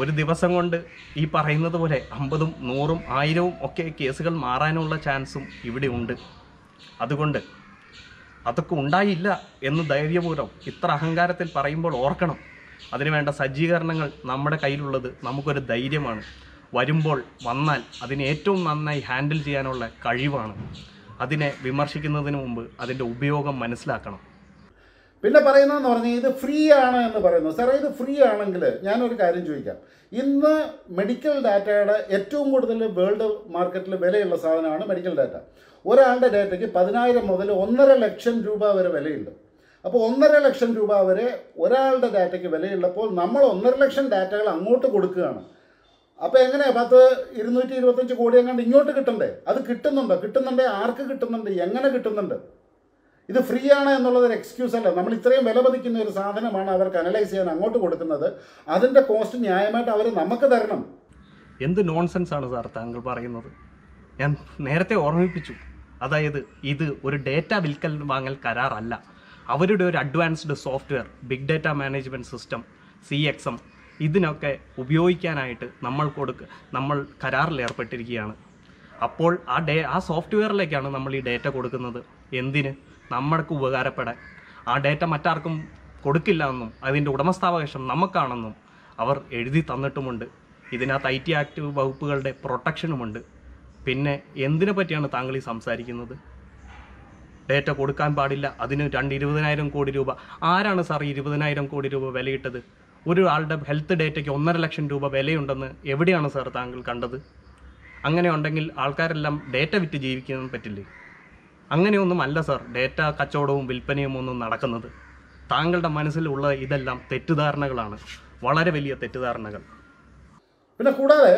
ഒരു ദിവസം കൊണ്ട് ഈ പറയുന്നത് പോലെ അമ്പതും നൂറും ആയിരവും ഒക്കെ കേസുകൾ മാറാനുള്ള ചാൻസും ഇവിടെ ഉണ്ട്. അതുകൊണ്ട് അതൊക്കെ ഉണ്ടായില്ല എന്ന് ധൈര്യപൂർവ്വം ഇത്ര അഹങ്കാരത്തിൽ പറയുമ്പോൾ ഓർക്കണം, അതിനുവേണ്ട സജ്ജീകരണങ്ങൾ നമ്മുടെ കയ്യിലുള്ളത് നമുക്കൊരു ധൈര്യമാണ്. വരുമ്പോൾ വന്നാൽ അതിനെ ഏറ്റവും നന്നായി ഹാൻഡിൽ ചെയ്യാനുള്ള കഴിവാണ്. അതിനെ വിമർശിക്കുന്നതിന് മുമ്പ് അതിൻ്റെ ഉപയോഗം മനസ്സിലാക്കണം. പിന്നെ പറയുന്നതെന്ന് പറഞ്ഞാൽ ഇത് ഫ്രീ ആണ് എന്ന് പറയുന്നു. സാറേ, ഇത് ഫ്രീ ആണെങ്കിൽ ഞാനൊരു കാര്യം ചോദിക്കാം. ഇന്ന് മെഡിക്കൽ ഡാറ്റയുടെ ഏറ്റവും കൂടുതൽ വേൾഡ് മാർക്കറ്റിൽ വിലയുള്ള സാധനമാണ് മെഡിക്കൽ ഡാറ്റ. ഒരാളുടെ ഡാറ്റയ്ക്ക് പതിനായിരം മുതൽ ഒന്നര ലക്ഷം രൂപ വരെ വിലയുണ്ട്. അപ്പോൾ ഒന്നര ലക്ഷം രൂപ വരെ ഒരാളുടെ ഡാറ്റയ്ക്ക് വിലയുള്ളപ്പോൾ നമ്മൾ ഒന്നര ലക്ഷം ഡാറ്റകൾ അങ്ങോട്ട് കൊടുക്കുകയാണ്. അപ്പോൾ എങ്ങനെയാണ് പത്ത് ഇരുന്നൂറ്റി ഇരുപത്തഞ്ച് കോടി എങ്ങാണ്ട് ഇങ്ങോട്ട് കിട്ടണ്ടേ? അത് കിട്ടുന്നുണ്ടോ? കിട്ടുന്നുണ്ടേ ആർക്ക് കിട്ടുന്നുണ്ട്? എങ്ങനെ കിട്ടുന്നുണ്ട്? ഇത് ഫ്രീ ആണ് എന്നുള്ളതൊരു എക്സ്ക്യൂസ് അല്ല. നമ്മൾ ഇത്രയും വില പതിക്കുന്ന ഒരു സാധനമാണ് അവർക്ക് അനലൈസ് ചെയ്യാൻ അങ്ങോട്ട് കൊടുക്കുന്നത്. അതിൻ്റെ കോസ്റ്റ് ന്യായമായിട്ട് അവർ നമുക്ക് തരണം. എന്ത് നോൺസെൻസ് ആണ് സാർ താങ്കൾ പറയുന്നത്? ഞാൻ നേരത്തെ ഓർമ്മിപ്പിച്ചു, അതായത് ഇത് ഒരു ഡേറ്റ വിൽക്കൽ വാങ്ങൽ കരാറല്ല. അവരുടെ ഒരു advanced software, big data management system, C X M, ഇതിനൊക്കെ ഉപയോഗിക്കാനായിട്ട് നമ്മൾ കൊടുക്ക നമ്മൾ കരാറിലേർപ്പെട്ടിരിക്കുകയാണ്. അപ്പോൾ ആ ഡേ ആ സോഫ്റ്റ്വെയറിലേക്കാണ് നമ്മൾ ഈ ഡേറ്റ കൊടുക്കുന്നത്. എന്തിന്? നമ്മൾക്ക് ഉപകാരപ്പെടാൻ. ആ ഡേറ്റ മറ്റാർക്കും കൊടുക്കില്ല എന്നും അതിൻ്റെ ഉടമസ്ഥാവകാശം നമുക്കാണെന്നും അവർ എഴുതി തന്നിട്ടുമുണ്ട്. ഇതിനകത്ത് ഐ ടി ആക്ട് വകുപ്പുകളുടെ പ്രൊട്ടക്ഷനുമുണ്ട്. പിന്നെ എന്തിനെ പറ്റിയാണ് താങ്കൾ ഈ സംസാരിക്കുന്നത്? ഡേറ്റ കൊടുക്കാൻ പാടില്ല, അതിന് രണ്ട് ഇരുപതിനായിരം കോടി രൂപ. ആരാണ് സാർ ഇരുപതിനായിരം കോടി രൂപ വിലയിട്ടത്? ഒരു ആളുടെ ഹെൽത്ത് ഡേറ്റയ്ക്ക് ഒന്നര ലക്ഷം രൂപ വിലയുണ്ടെന്ന് എവിടെയാണ് സാർ താങ്കൾ കണ്ടത്? അങ്ങനെ ഉണ്ടെങ്കിൽ ആൾക്കാരെല്ലാം ഡേറ്റ വിറ്റ് ജീവിക്കാൻ പറ്റില്ലേ? അങ്ങനെയൊന്നും അല്ല സാർ ഡേറ്റ കച്ചവടവും വിൽപ്പനയും ഒന്നും നടക്കുന്നത്. താങ്കളുടെ മനസ്സിലുള്ള ഇതെല്ലാം തെറ്റിദ്ധാരണകളാണ്, വളരെ വലിയ തെറ്റിദ്ധാരണകൾ. പിന്നെ കൂടാതെ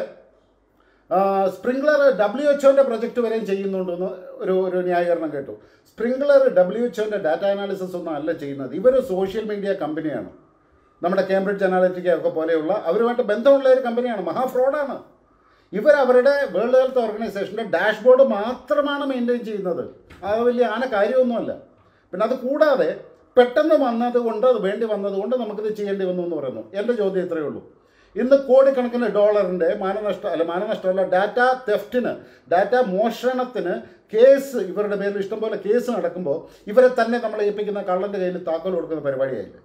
സ്പ്രിംഗ്ലർ ഡബ്ല്യു എച്ച്ഒൻ്റെ പ്രൊജക്റ്റ് വരെയും ചെയ്യുന്നുണ്ടെന്ന് ഒരു ഒരു ന്യായീകരണം കേട്ടു. സ്പ്രിംഗ്ലർ ഡബ്ല്യു എച്ച്ഒൻ്റെ ഡാറ്റ അനാലിസിസ് ഒന്നും അല്ല ചെയ്യുന്നത്. ഇവർ സോഷ്യൽ മീഡിയ കമ്പനിയാണ്. നമ്മുടെ കേംബ്രിഡ്ജ് അനാലിറ്റിക്ക ഒക്കെ പോലെയുള്ള അവരുമായിട്ട് ബന്ധമുള്ള ഒരു കമ്പനിയാണ്. മഹാ ഫ്രോഡാണ്. ഇവർ അവരുടെ വേൾഡ് ഹെൽത്ത് ഓർഗനൈസേഷൻ്റെ ഡാഷ്ബോർഡ് മാത്രമാണ് മെയിൻറ്റെയിൻ ചെയ്യുന്നത്. അത് വലിയ ആന കാര്യമൊന്നുമല്ല. പിന്നെ അത് കൂടാതെ പെട്ടെന്ന് വന്നതുകൊണ്ട് അത് വേണ്ടി വന്നതുകൊണ്ട് നമുക്കിത് ചെയ്യേണ്ടി വന്നു എന്ന് പറയുന്നു. എൻ്റെ ചോദ്യം ഇത്രയേ ഉള്ളൂ. ഇന്ന് കോടിക്കണക്കിന് ഡോളറിൻ്റെ മാനനഷ്ടം അല്ല മാനനഷ്ടമല്ല ഡാറ്റ തെഫ്റ്റിന്, ഡാറ്റ മോഷണത്തിന് കേസ് ഇവരുടെ പേരിൽ ഇഷ്ടംപോലെ കേസ് നടക്കുമ്പോൾ ഇവരെ തന്നെ നമ്മൾ ഏൽപ്പിക്കുന്ന കള്ളൻ്റെ കയ്യിൽ താക്കോൽ കൊടുക്കുന്ന പരിപാടിയായില്ലേ?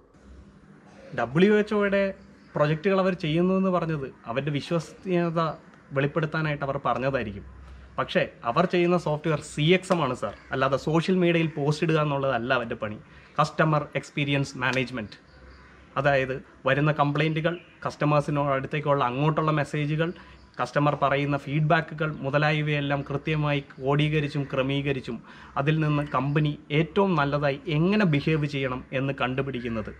ഡബ്ല്യു എച്ച് ഒയുടെ പ്രൊജക്റ്റുകൾ അവർ ചെയ്യുന്നു എന്ന് പറഞ്ഞത് അവരുടെ വിശ്വസനീയത വെളിപ്പെടുത്താനായിട്ട് അവർ പറഞ്ഞതായിരിക്കും. പക്ഷേ അവർ ചെയ്യുന്ന സോഫ്റ്റ്വെയർ സി എക്സ് എം ആണ് സാർ, അല്ലാതെ സോഷ്യൽ മീഡിയയിൽ പോസ്റ്റ് ഇടുക എന്നുള്ളതല്ല അവരുടെ പണി. കസ്റ്റമർ എക്സ്പീരിയൻസ് മാനേജ്മെൻറ്റ്, അതായത് വരുന്ന കംപ്ലൈൻറ്റുകൾ, കസ്റ്റമേഴ്സിനോട് അടുത്തേക്കുള്ള അങ്ങോട്ടുള്ള മെസ്സേജുകൾ, കസ്റ്റമർ പറയുന്ന ഫീഡ്ബാക്കുകൾ മുതലായവയെല്ലാം കൃത്യമായി ക്രോഡീകരിച്ചും ക്രമീകരിച്ചും അതിൽ നിന്ന് കമ്പനി ഏറ്റവും നല്ലതായി എങ്ങനെ ബിഹേവ് ചെയ്യണം എന്ന് കണ്ടുപിടിക്കുന്നത്.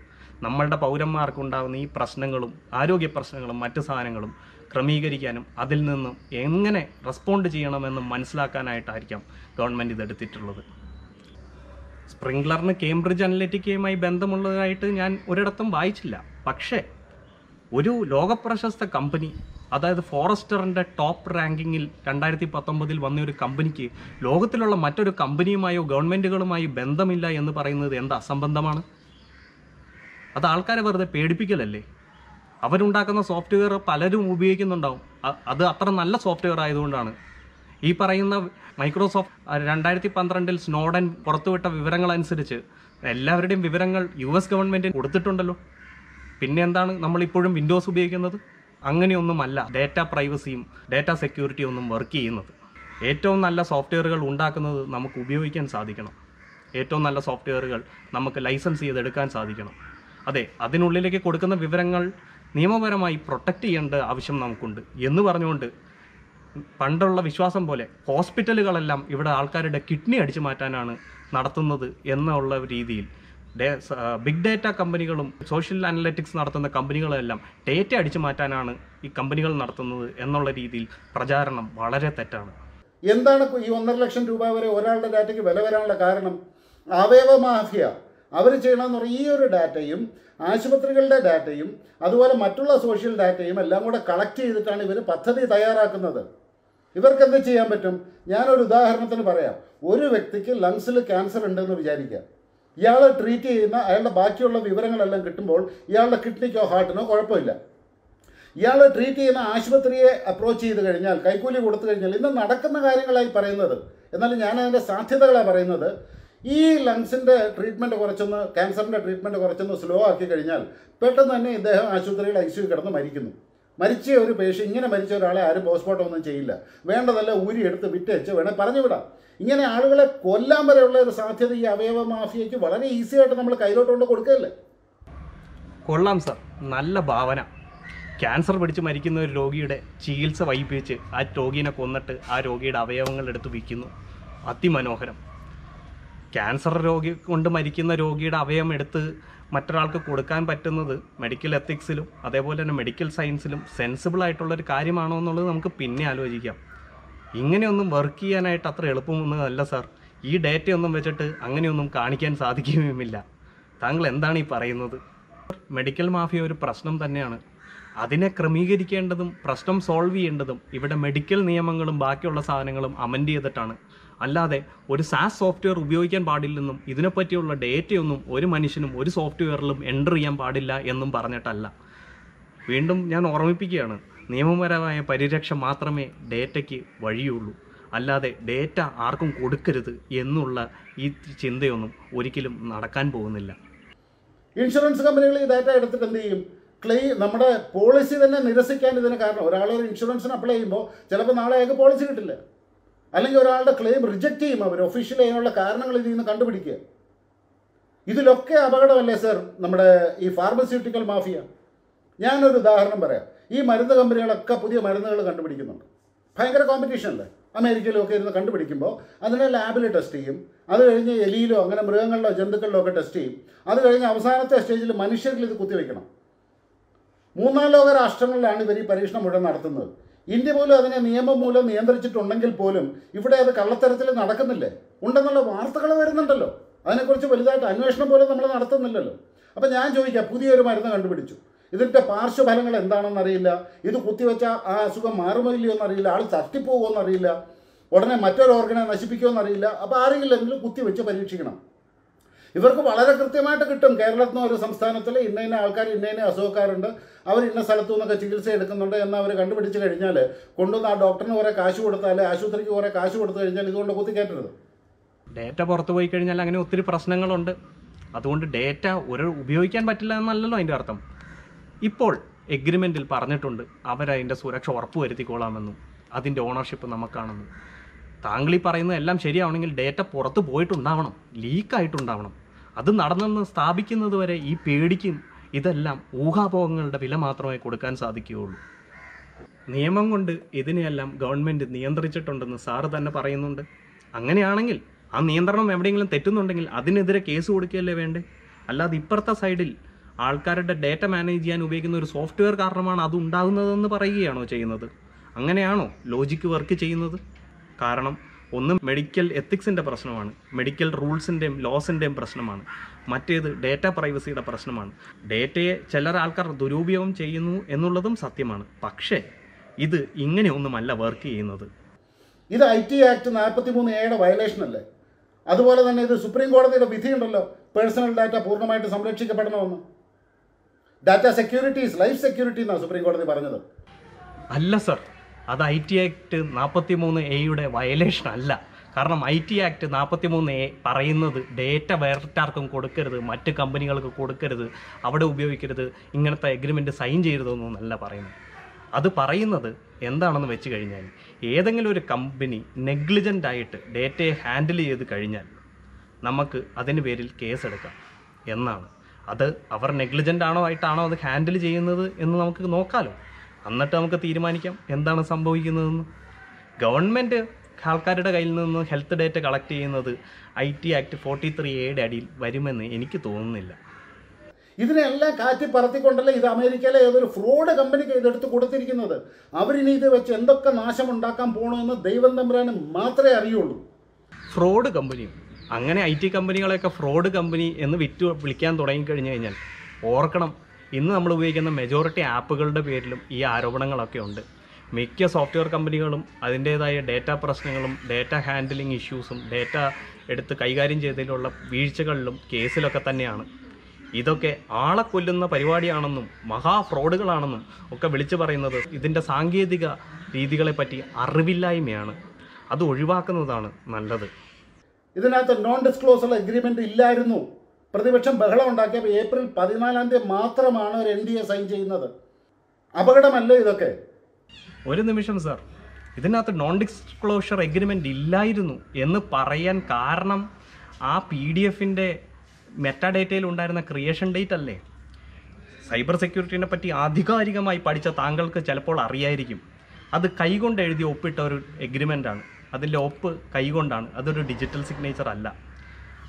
നമ്മളുടെ പൗരന്മാർക്കുണ്ടാകുന്ന ഈ പ്രശ്നങ്ങളും ആരോഗ്യ പ്രശ്നങ്ങളും മറ്റ് സാധനങ്ങളും ക്രമീകരിക്കാനും അതിൽ നിന്നും എങ്ങനെ റെസ്പോണ്ട് ചെയ്യണമെന്ന് മനസ്സിലാക്കാനായിട്ടായിരിക്കാം ഗവൺമെൻറ് ഇതെടുത്തിട്ടുള്ളത്. സ്പ്രിംഗ്ലറിന് കേംബ്രിഡ്ജ് അനലിറ്റിക്കയുമായി ബന്ധമുള്ളതായിട്ട് ഞാൻ ഒരിടത്തും വായിച്ചില്ല. പക്ഷേ ഒരു ലോകപ്രശസ്ത കമ്പനി അതായത് ഫോറസ്റ്ററിൻ്റെ ടോപ്പ് റാങ്കിങ്ങിൽ രണ്ടായിരത്തി പത്തൊമ്പതിൽ വന്ന ഒരു കമ്പനിക്ക് ലോകത്തിലുള്ള മറ്റൊരു കമ്പനിയുമായോ ഗവൺമെൻറ്റുകളുമായി ബന്ധമില്ല എന്ന് പറയുന്നത് എന്ത് അസംബന്ധമാണ്? അത് ആൾക്കാരെ വെറുതെ പേടിപ്പിക്കലല്ലേ? അവരുണ്ടാക്കുന്ന സോഫ്റ്റ്വെയർ പലരും ഉപയോഗിക്കുന്നുണ്ടാവും. അത് അത്ര നല്ല സോഫ്റ്റ്വെയർ ആയതുകൊണ്ടാണ്. ഈ പറയുന്ന മൈക്രോസോഫ്റ്റ് രണ്ടായിരത്തി പന്ത്രണ്ടിൽ സ്നോഡൻ പുറത്തുവിട്ട വിവരങ്ങളനുസരിച്ച് എല്ലാവരുടെയും വിവരങ്ങൾ യു എസ് ഗവൺമെൻറ്റിന് കൊടുത്തിട്ടുണ്ടല്ലോ. പിന്നെ എന്താണ് നമ്മളിപ്പോഴും വിൻഡോസ് ഉപയോഗിക്കുന്നത്? അങ്ങനെയൊന്നുമല്ല ഡേറ്റ പ്രൈവസിയും ഡേറ്റ സെക്യൂരിറ്റിയും ഒന്നും വർക്ക് ചെയ്യുന്നത്. ഏറ്റവും നല്ല സോഫ്റ്റ്വെയറുകൾ ഉണ്ടാക്കുന്നത് നമുക്ക് ഉപയോഗിക്കാൻ സാധിക്കണം. ഏറ്റവും നല്ല സോഫ്റ്റ്വെയറുകൾ നമുക്ക് ലൈസൻസ് ചെയ്തെടുക്കാൻ സാധിക്കണം. അതെ, അതിനുള്ളിലേക്ക് കൊടുക്കുന്ന വിവരങ്ങൾ നിയമപരമായി പ്രൊട്ടക്റ്റ് ചെയ്യേണ്ട ആവശ്യം നമുക്കുണ്ട് എന്ന് പറഞ്ഞുകൊണ്ട് പണ്ടുള്ള വിശ്വാസം പോലെ ഹോസ്പിറ്റലുകളെല്ലാം ഇവിടെ ആൾക്കാരുടെ കിഡ്നി അടിച്ചു മാറ്റാനാണ് നടത്തുന്നത് എന്നുള്ള രീതിയിൽ ഡേ ബിഗ് ഡേറ്റ കമ്പനികളും സോഷ്യൽ അനലറ്റിക്സ് നടത്തുന്ന കമ്പനികളെല്ലാം ഡേറ്റ അടിച്ചു മാറ്റാനാണ് ഈ കമ്പനികൾ നടത്തുന്നത് എന്നുള്ള രീതിയിൽ പ്രചാരണം വളരെ തെറ്റാണ്. എന്താണ് ഈ ഒന്നര ലക്ഷം രൂപ വരെ ഒരാളുടെ ഡാറ്റയ്ക്ക് വില വരാനുള്ള കാരണം? അവയവ മാഫിയ അവർ ചെയ്യണമെന്ന് പറഞ്ഞാൽ ഈ ഒരു ഡാറ്റയും ആശുപത്രികളുടെ ഡാറ്റയും അതുപോലെ മറ്റുള്ള സോഷ്യൽ ഡാറ്റയും എല്ലാം കൂടെ കളക്ട് ചെയ്തിട്ടാണ് ഇവർ പദ്ധതി തയ്യാറാക്കുന്നത്. ഇവർക്ക് എന്ത് ചെയ്യാൻ പറ്റും? ഞാനൊരു ഉദാഹരണത്തിന് പറയാം. ഒരു വ്യക്തിക്ക് ലങ്സിൽ ക്യാൻസർ ഉണ്ടെന്ന് വിചാരിക്കുക. ഇയാളെ ട്രീറ്റ് ചെയ്യുന്ന അയാളുടെ ബാക്കിയുള്ള വിവരങ്ങളെല്ലാം കിട്ടുമ്പോൾ ഇയാളുടെ കിഡ്നിക്കോ ഹാർട്ടിനോ കുഴപ്പമില്ല. ഇയാളെ ട്രീറ്റ് ചെയ്യുന്ന ആശുപത്രിയെ അപ്രോച്ച് ചെയ്ത് കഴിഞ്ഞാൽ, കൈക്കൂലി കൊടുത്തു കഴിഞ്ഞാൽ, ഇന്ന് നടക്കുന്ന കാര്യങ്ങളായി പറയുന്നത്, എന്നാൽ ഞാൻ അതിൻ്റെ സാധ്യതകളാണ് പറയുന്നത്, ഈ ലങ്സിൻ്റെ ട്രീറ്റ്മെൻറ്റ് കുറച്ചൊന്ന് ക്യാൻസറിൻ്റെ ട്രീറ്റ്മെൻറ്റ് കുറച്ചൊന്ന് സ്ലോ ആക്കി കഴിഞ്ഞാൽ പെട്ടെന്ന് തന്നെ ഇദ്ദേഹം ആശുപത്രിയിൽ ഐ സിയു കിടന്ന് മരിക്കുന്നു. മരിച്ച ഒരു പേഷ്യൻ, ഇങ്ങനെ മരിച്ച ഒരാളെ ആരും പോസ്റ്റ്മോർട്ടം ഒന്നും ചെയ്യില്ല. വേണ്ടതല്ല ഊരിയെടുത്ത് വിറ്റയച്ച് വേണേൽ പറഞ്ഞു വിടാം. ഇങ്ങനെ ആളുകളെ കൊല്ലാൻ വരെയുള്ള ഒരു സാധ്യത ഈ അവയവ മാഫിയയ്ക്ക് വളരെ ഈസി ആയിട്ട് നമ്മൾ കയ്യിലോട്ട് കൊണ്ട് കൊടുക്കുകയല്ലേ. കൊള്ളാം സാർ, നല്ല ഭാവന. ക്യാൻസർ പിടിച്ച് മരിക്കുന്ന ഒരു രോഗിയുടെ ചികിത്സ വൈകിപ്പിച്ച് ആ രോഗീനെ കൊന്നിട്ട് ആ രോഗിയുടെ അവയവങ്ങൾ എടുത്ത് വിൽക്കുന്നു. അതിമനോഹരം. ക്യാൻസർ രോഗി കൊണ്ട് മരിക്കുന്ന രോഗിയുടെ അവയവം എടുത്ത് മറ്റൊരാൾക്ക് കൊടുക്കാൻ പറ്റുന്നത് മെഡിക്കൽ എത്തിക്സിലും അതേപോലെ തന്നെ മെഡിക്കൽ സയൻസിലും സെൻസിബിൾ ആയിട്ടുള്ളൊരു കാര്യമാണോ എന്നുള്ളത് നമുക്ക് പിന്നെ ആലോചിക്കാം. ഇങ്ങനെയൊന്നും വർക്ക് ചെയ്യാനായിട്ട് അത്ര എളുപ്പമൊന്നുമല്ല സാർ. ഈ ഡേറ്റയൊന്നും വെച്ചിട്ട് അങ്ങനെയൊന്നും കാണിക്കാൻ സാധിക്കുകയുമില്ല. താങ്കൾ എന്താണ് ഈ പറയുന്നത്? മെഡിക്കൽ മാഫിയ ഒരു പ്രശ്നം തന്നെയാണ്. അതിനെ ക്രമീകരിക്കേണ്ടതും പ്രശ്നം സോൾവ് ചെയ്യേണ്ടതും ഇവിടെ മെഡിക്കൽ നിയമങ്ങളും ബാക്കിയുള്ള സാധനങ്ങളും അമെൻഡ് ചെയ്തിട്ടാണ്. അല്ലാതെ ഒരു സാസ് സോഫ്റ്റ്വെയർ ഉപയോഗിക്കാൻ പാടില്ലെന്നും ഇതിനെപ്പറ്റിയുള്ള ഡേറ്റയൊന്നും ഒരു മനുഷ്യനും ഒരു സോഫ്റ്റ്വെയറിലും എൻ്റർ ചെയ്യാൻ പാടില്ല എന്നും പറഞ്ഞിട്ടല്ല. വീണ്ടും ഞാൻ ഓർമ്മിപ്പിക്കുകയാണ്, നിയമപരമായ പരിരക്ഷ മാത്രമേ ഡേറ്റയ്ക്ക് വഴിയുള്ളൂ. അല്ലാതെ ഡേറ്റ ആർക്കും കൊടുക്കരുത് എന്നുള്ള ഈ ചിന്തയൊന്നും ഒരിക്കലും നടക്കാൻ പോകുന്നില്ല. ഇൻഷുറൻസ് കമ്പനികൾ ഈ ഡാറ്റ എടുത്തിട്ട് എന്ത് ചെയ്യും? ക്ലെയിം, നമ്മുടെ പോളിസി തന്നെ നിരസിക്കാൻ ഇതിന് കാരണം. ഒരാളൊരു ഇൻഷുറൻസിന് അപ്ലൈ ചെയ്യുമ്പോൾ ചിലപ്പോൾ നാളെ അയാൾക്ക് പോളിസി കിട്ടില്ല, അല്ലെങ്കിൽ ഒരാളുടെ ക്ലെയിം റിജക്റ്റ് ചെയ്യും. അവർ ഒഫീഷ്യൽ അതിനുള്ള കാരണങ്ങൾ ഇതിൽ നിന്ന് കണ്ടുപിടിക്കുക. ഇതിലൊക്കെ അപകടമല്ലേ സാർ നമ്മുടെ ഈ ഫാർമസ്യൂട്ടിക്കൽ മാഫിയ? ഞാനൊരു ഉദാഹരണം പറയാം. ഈ മരുന്ന് കമ്പനികളൊക്കെ പുതിയ മരുന്നുകൾ കണ്ടുപിടിക്കുന്നുണ്ട്. ഭയങ്കര കോമ്പറ്റീഷനല്ലേ? അമേരിക്കയിലും ഒക്കെ ഇരുന്ന് കണ്ടുപിടിക്കുമ്പോൾ അതിനെ ലാബിൽ ടെസ്റ്റ് ചെയ്യും. അത് കഴിഞ്ഞ് എലിയിലോ അങ്ങനെ മൃഗങ്ങളിലോ ജന്തുക്കളിലോ ഒക്കെ ടെസ്റ്റ് ചെയ്യും. അത് കഴിഞ്ഞ് അവസാനത്തെ സ്റ്റേജിൽ മനുഷ്യരിൽ ഇത് കുത്തിവെക്കണം. മൂന്നാം ലോക രാഷ്ട്രങ്ങളിലാണ് ഇവർ ഈ പരീക്ഷണം മുഴുവൻ നടത്തുന്നത്. ഇന്ത്യ പോലും അതിനെ നിയമം മൂലം നിയന്ത്രിച്ചിട്ടുണ്ടെങ്കിൽ പോലും ഇവിടെ അത് കള്ളത്തരത്തിൽ നടക്കുന്നില്ലേ? ഉണ്ടെന്നുള്ള വാർത്തകൾ വരുന്നുണ്ടല്ലോ. അതിനെക്കുറിച്ച് വലുതായിട്ട് അന്വേഷണം പോലും നമ്മൾ നടത്തുന്നില്ലല്ലോ. അപ്പം ഞാൻ ചോദിക്കാം, പുതിയൊരു മരുന്ന് കണ്ടുപിടിച്ചു, ഇതിൻ്റെ പാർശ്വഫലങ്ങൾ എന്താണെന്നറിയില്ല, ഇത് കുത്തിവെച്ച ആ അസുഖം മാറുമോ ഇല്ലയോ എന്നറിയില്ല, ആൾ തട്ടിപ്പോകുമെന്നറിയില്ല, ഉടനെ മറ്റൊരു ഓർഗനെ നശിപ്പിക്കുമെന്നറിയില്ല. അപ്പോൾ ആരെങ്കിലെങ്കിലും കുത്തിവെച്ച് പരീക്ഷിക്കണം. ഇവർക്ക് വളരെ കൃത്യമായിട്ട് കിട്ടും. കേരളത്തിൽ നിന്ന് ഒരു സംസ്ഥാനത്തിൽ ഇന്ന ഇന്ന ആൾക്കാർ, ഇന്ന ഇന്ന അസുഖക്കാരുണ്ട്, അവർ ഇന്ന സ്ഥലത്തു നിന്നൊക്കെ ചികിത്സ എടുക്കുന്നുണ്ട് എന്ന് അവർ കണ്ടുപിടിച്ച് കഴിഞ്ഞാൽ കൊണ്ടുവന്ന് ആ ഡോക്ടറിന് കുറേ കാശ് കൊടുത്താൽ, ആശുപത്രിക്ക് കുറേ കാശ് കൊടുത്തു കഴിഞ്ഞാൽ ഇതുകൊണ്ട് കുത്തിക്കയറ്റരുത്. ഡേറ്റ പുറത്തു പോയി കഴിഞ്ഞാൽ അങ്ങനെ ഒത്തിരി പ്രശ്നങ്ങളുണ്ട്. അതുകൊണ്ട് ഡേറ്റ ഒരു ഉപയോഗിക്കാൻ പറ്റില്ല എന്നല്ലല്ലോ അതിൻ്റെ അർത്ഥം. ഇപ്പോൾ എഗ്രിമെൻറ്റിൽ പറഞ്ഞിട്ടുണ്ട് അവരതിൻ്റെ സുരക്ഷ ഉറപ്പുവരുത്തിക്കൊള്ളാമെന്നും അതിൻ്റെ ഓണർഷിപ്പ് നമുക്കാണെന്നും. താങ്കളീ പറയുന്നത് എല്ലാം ശരിയാവണമെങ്കിൽ ഡേറ്റ പുറത്ത് പോയിട്ടുണ്ടാവണം, ലീക്കായിട്ടുണ്ടാവണം. അത് നടന്നെന്ന് സ്ഥാപിക്കുന്നത് വരെ ഈ പേടിക്കും ഇതെല്ലാം ഊഹാപോഹങ്ങളുടെ വില മാത്രമേ കൊടുക്കാൻ സാധിക്കുകയുള്ളൂ. നിയമം കൊണ്ട് ഇതിനെയെല്ലാം ഗവൺമെൻറ് നിയന്ത്രിച്ചിട്ടുണ്ടെന്ന് സാറ് തന്നെ പറയുന്നുണ്ട്. അങ്ങനെയാണെങ്കിൽ ആ നിയന്ത്രണം എവിടെയെങ്കിലും തെറ്റുന്നുണ്ടെങ്കിൽ അതിനെതിരെ കേസ് കൊടുക്കുകയല്ലേ വേണ്ടേ? അല്ലാതെ ഇപ്പുറത്തെ സൈഡിൽ ആൾക്കാരുടെ ഡേറ്റ മാനേജ് ചെയ്യാൻ ഉപയോഗിക്കുന്ന ഒരു സോഫ്റ്റ്വെയർ കാരണമാണ് അത് ഉണ്ടാകുന്നതെന്ന് പറയുകയാണോ ചെയ്യുന്നത്? അങ്ങനെയാണോ ലോജിക്ക് വർക്ക് ചെയ്യുന്നത്? കാരണം ഒന്ന് മെഡിക്കൽ എത്തിക്സിൻ്റെ പ്രശ്നമാണ്, മെഡിക്കൽ റൂൾസിൻ്റെയും ലോസിൻ്റെയും പ്രശ്നമാണ്. മറ്റേത് ഡേറ്റ പ്രൈവസിയുടെ പ്രശ്നമാണ്. ഡേറ്റയെ ചില ആൾക്കാർ ദുരുപയോഗം ചെയ്യുന്നു എന്നുള്ളതും സത്യമാണ്. പക്ഷേ ഇത് ഇങ്ങനെയൊന്നുമല്ല വർക്ക് ചെയ്യുന്നത്. ഇത് ഐ ടി ആക്ട് നാൽപ്പത്തി മൂന്ന് എയുടെ വയലേഷൻ അല്ലേ? അതുപോലെ തന്നെ ഇത് സുപ്രീം കോടതിയുടെ വിധിയുണ്ടല്ലോ, പേഴ്സണൽ ഡാറ്റ പൂർണ്ണമായിട്ട് സംരക്ഷിക്കപ്പെടണമെന്ന്. ഡാറ്റ സെക്യൂരിറ്റീസ് ലൈഫ് സെക്യൂരിറ്റി എന്നാണ് സുപ്രീം കോടതി പറഞ്ഞത്. അല്ല സർ, അത് ഐ ടി ആക്ട് നാൽപ്പത്തി മൂന്ന് എയുടെ വയലേഷൻ അല്ല. കാരണം ഐ ടി ആക്ട് നാൽപ്പത്തി മൂന്ന് എ പറയുന്നത് ഡേറ്റ വേറെറ്റാർക്കും കൊടുക്കരുത്, മറ്റ് കമ്പനികൾക്ക് കൊടുക്കരുത്, അവിടെ ഉപയോഗിക്കരുത്, ഇങ്ങനത്തെ എഗ്രിമെൻറ്റ് സൈൻ ചെയ്യരുതെന്നൊന്നല്ല പറയുന്നത്. അത് പറയുന്നത് എന്താണെന്ന് വെച്ച് കഴിഞ്ഞാൽ ഏതെങ്കിലും ഒരു കമ്പനി നെഗ്ലിജൻ്റായിട്ട് ഡേറ്റയെ ഹാൻഡിൽ ചെയ്ത് കഴിഞ്ഞാൽ നമുക്ക് അതിന് പേരിൽ കേസെടുക്കാം എന്നാണ്. അത് അവർ നെഗ്ലിജൻ്റ് ആണോ ആയിട്ടാണോ അത് ഹാൻഡിൽ ചെയ്യുന്നത് എന്ന് നമുക്ക് നോക്കാമല്ലോ. എന്നിട്ട് നമുക്ക് തീരുമാനിക്കാം എന്താണ് സംഭവിക്കുന്നതെന്ന്. ഗവൺമെൻറ് ആൾക്കാരുടെ കയ്യിൽ നിന്ന് ഹെൽത്ത് ഡേറ്റ കളക്ട് ചെയ്യുന്നത് I T act forty three എയുടെ അടിയിൽ വരുമെന്ന് എനിക്ക് തോന്നുന്നില്ല. ഇതിനെല്ലാം കാറ്റി പറത്തിക്കൊണ്ടല്ലേ ഇത് അമേരിക്കയിലെ ഏതൊരു ഫ്രോഡ് കമ്പനിക്ക് ഇതെടുത്ത് കൊടുത്തിരിക്കുന്നത്. അവരിനി ഇത് വെച്ച് എന്തൊക്കെ നാശം ഉണ്ടാക്കാൻ പോകണമെന്ന് ദൈവം തമ്പുരാന് മാത്രമേ അറിയുള്ളൂ. ഫ്രോഡ് കമ്പനിയും അങ്ങനെ ഐ ടി കമ്പനികളെയൊക്കെ ഫ്രോഡ് കമ്പനി എന്ന് വിറ്റു വിളിക്കാൻ തുടങ്ങിക്കഴിഞ്ഞ് കഴിഞ്ഞാൽ ഓർക്കണം, ഇന്ന് നമ്മൾ ഉപയോഗിക്കുന്ന മെജോറിറ്റി ആപ്പുകളുടെ പേരിലും ഈ ആരോപണങ്ങളൊക്കെ ഉണ്ട്. മിക്ക സോഫ്റ്റ്വെയർ കമ്പനികളും അതിൻ്റേതായ ഡേറ്റ പ്രശ്നങ്ങളും ഡേറ്റ ഹാൻഡിലിംഗ് ഇഷ്യൂസും ഡേറ്റ എടുത്ത് കൈകാര്യം ചെയ്തതിലുള്ള വീഴ്ചകളിലും കേസിലൊക്കെ തന്നെയാണ്. ഇതൊക്കെ ആളെ കൊല്ലുന്ന പരിപാടിയാണെന്നും മഹാ ഫ്രോഡുകളാണെന്നും ഒക്കെ വിളിച്ചു പറയുന്നത് ഇതിൻ്റെ സാങ്കേതിക രീതികളെപ്പറ്റി അറിവില്ലായ്മയാണ്. അത് ഒഴിവാക്കുന്നതാണ് നല്ലത്. ഇതിനകത്ത് നോൺ ഡിസ്ക്ലോസർ എഗ്രിമെൻ്റ് ഇല്ലായിരുന്നു. പ്രതിപക്ഷം ബഹളം ഉണ്ടാക്കിയപ്പോൾ ഏപ്രിൽ പതിനാലാം തീയതി മാത്രമാണ് ഒരു എൻ ഡി എ സൈൻ ചെയ്യുന്നത്. അപകടമല്ലേ ഇതൊക്കെ? ഒരു നിമിഷം സാർ, ഇതിനകത്ത് നോൺ ഡിസ്ക്ലോഷർ എഗ്രിമെൻ്റ് ഇല്ലായിരുന്നു എന്ന് പറയാൻ കാരണം ആ പി ഡി എഫിൻ്റെ മെറ്റാ ഡേറ്റയിൽ ഉണ്ടായിരുന്ന ക്രിയേഷൻ ഡേറ്റ് അല്ലേ? സൈബർ സെക്യൂരിറ്റിനെ പറ്റി ആധികാരികമായി പഠിച്ച താങ്കൾക്ക് ചിലപ്പോൾ അറിയായിരിക്കും, അത് കൈകൊണ്ട് എഴുതി ഒപ്പിട്ട ഒരു എഗ്രിമെൻ്റാണ്. അതിൻ്റെ ഒപ്പ് കൈകൊണ്ടാണ്, അതൊരു ഡിജിറ്റൽ സിഗ്നേച്ചർ അല്ല.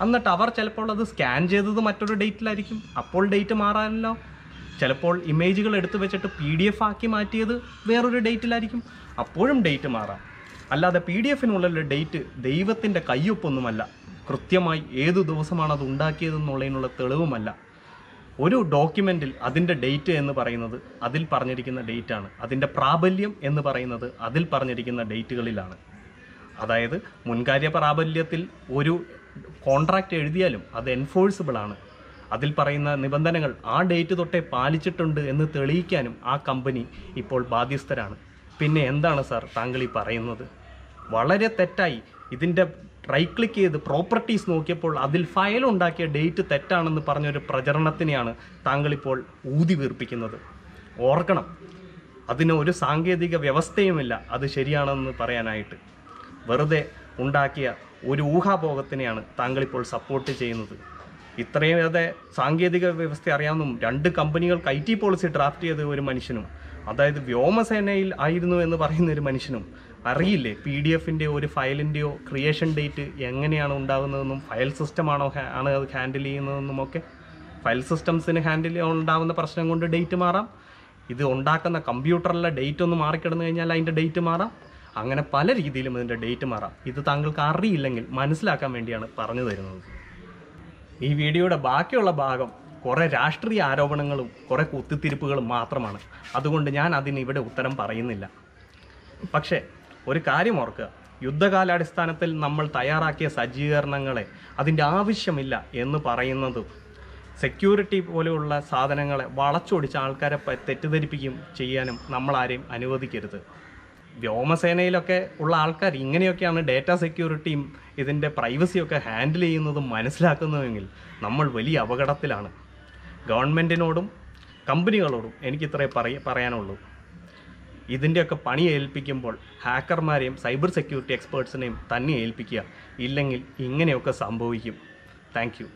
എന്നിട്ട് അവർ ചിലപ്പോൾ അത് സ്കാൻ ചെയ്തത് മറ്റൊരു ഡേറ്റിലായിരിക്കും, അപ്പോൾ ഡേറ്റ് മാറാനല്ലോ. ചിലപ്പോൾ ഇമേജുകൾ എടുത്തു വെച്ചിട്ട് പി ഡി എഫ് ആക്കി മാറ്റിയത് വേറൊരു ഡേറ്റിലായിരിക്കും, അപ്പോഴും ഡേറ്റ് മാറാം. അല്ലാതെ പി ഡി എഫിനുള്ള ഡേറ്റ് ദൈവത്തിൻ്റെ കയ്യൊപ്പൊന്നുമല്ല, കൃത്യമായി ഏതു ദിവസമാണ് അത് ഉണ്ടാക്കിയതെന്നുള്ളതിനുള്ള തെളിവുമല്ല. ഒരു ഡോക്യുമെൻറ്റിൽ അതിൻ്റെ ഡേറ്റ് എന്ന് പറയുന്നത് അതിൽ പറഞ്ഞിരിക്കുന്ന ഡേറ്റാണ്, അതിൻ്റെ പ്രാബല്യം എന്ന് പറയുന്നത് അതിൽ പറഞ്ഞിരിക്കുന്ന ഡേറ്റുകളിലാണ്. അതായത് മുൻകാര്യ പ്രാബല്യത്തിൽ ഒരു കോൺട്രാക്റ്റ് എഴുതിയാലും അത് എൻഫോഴ്സിബിളാണ്. അതിൽ പറയുന്ന നിബന്ധനകൾ ആ ഡേറ്റ് തൊട്ടേ പാലിച്ചിട്ടുണ്ട് എന്ന് തെളിയിക്കാനും ആ കമ്പനി ഇപ്പോൾ ബാധ്യസ്ഥരാണ്. പിന്നെ എന്താണ് സാർ താങ്കൾ ഈ പറയുന്നത്? വളരെ തെറ്റായി. ഇതിൻ്റെ റൈറ്റ് ക്ലിക്ക് ചെയ്ത് പ്രോപ്പർട്ടീസ് നോക്കിയപ്പോൾ അതിൽ ഫയൽ ഉണ്ടാക്കിയ ഡേറ്റ് തെറ്റാണെന്ന് പറഞ്ഞൊരു പ്രചരണത്തിനെയാണ് താങ്കളിപ്പോൾ ഊതി വീർപ്പിക്കുന്നത്. ഓർക്കണം, അതിന് ഒരു സാങ്കേതിക വ്യവസ്ഥയുമില്ല അത് ശരിയാണെന്ന് പറയാനായിട്ട്. വെറുതെ ഉണ്ടാക്കിയ ഒരു ഊഹാഭോഗത്തിനെയാണ് താങ്കളിപ്പോൾ സപ്പോർട്ട് ചെയ്യുന്നത്. ഇത്രയേറെ സാങ്കേതിക വ്യവസ്ഥ അറിയാവുന്നതും രണ്ട് കമ്പനികൾക്ക് ഐ ടി പോളിസി ഡ്രാഫ്റ്റ് ചെയ്ത ഒരു മനുഷ്യനും, അതായത് വ്യോമസേനയിൽ ആയിരുന്നു എന്ന് പറയുന്ന ഒരു മനുഷ്യനും അറിയില്ലേ പി ഡി എഫിൻ്റെയോ ഒരു ഫയലിൻ്റെയോ ക്രിയേഷൻ ഡേറ്റ് എങ്ങനെയാണ് ഉണ്ടാകുന്നതെന്നും ഫയൽ സിസ്റ്റമാണോ ആണ് അത് ഹാൻഡിൽ ചെയ്യുന്നതെന്നും ഒക്കെ. ഫയൽ സിസ്റ്റംസിന് ഹാൻഡിൽ ഉണ്ടാകുന്ന പ്രശ്നം കൊണ്ട് ഡേറ്റ് മാറാം. ഇത് ഉണ്ടാക്കുന്ന കമ്പ്യൂട്ടറിലെ ഡേറ്റ് ഒന്ന് മാറിക്കിടന്നു കഴിഞ്ഞാൽ അതിൻ്റെ ഡേറ്റ് മാറാം. അങ്ങനെ പല രീതിയിലും ഇതിൻ്റെ ഡേറ്റ് മാറാം. ഇത് താങ്കൾക്ക് അറിയില്ലെങ്കിൽ മനസ്സിലാക്കാൻ വേണ്ടിയാണ് പറഞ്ഞു തരുന്നത്. ഈ വീഡിയോയുടെ ബാക്കിയുള്ള ഭാഗം കുറേ രാഷ്ട്രീയ ആരോപണങ്ങളും കുറേ കുത്തിത്തിരിപ്പുകളും മാത്രമാണ്. അതുകൊണ്ട് ഞാൻ അതിനിവിടെ ഉത്തരം പറയുന്നില്ല. പക്ഷേ ഒരു കാര്യം ഓർക്കുക, യുദ്ധകാലാടിസ്ഥാനത്തിൽ നമ്മൾ തയ്യാറാക്കിയ സജ്ജീകരണങ്ങളെ അതിൻ്റെ ആവശ്യമില്ല എന്ന് പറയുന്നതും സെക്യൂരിറ്റി പോലെയുള്ള സാധനങ്ങളെ വളച്ചൊടിച്ച് ആൾക്കാരെ തെറ്റിദ്ധരിപ്പിക്കും ചെയ്യാനും നമ്മളാരെയും അനുവദിക്കരുത്. വ്യോമസേനയിലൊക്കെ ഉള്ള ആൾക്കാർ ഇങ്ങനെയൊക്കെയാണ് ഡേറ്റ സെക്യൂരിറ്റിയും ഇതിൻ്റെ പ്രൈവസിയൊക്കെ ഹാൻഡിൽ ചെയ്യുന്നതും മനസ്സിലാക്കുന്നതെങ്കിൽ നമ്മൾ വലിയ അപകടത്തിലാണ്. ഗവൺമെൻറ്റിനോടും കമ്പനികളോടും എനിക്കിത്രേ പറയാനുള്ളൂ. ഇതിൻ്റെയൊക്കെ പണി ഏൽപ്പിക്കുമ്പോൾ ഹാക്കർമാരെയും സൈബർ സെക്യൂരിറ്റി എക്സ്പേർട്സിനെയും തന്നെ ഏൽപ്പിക്കുക. ഇല്ലെങ്കിൽ ഇങ്ങനെയൊക്കെ സംഭവിക്കും. Thank U.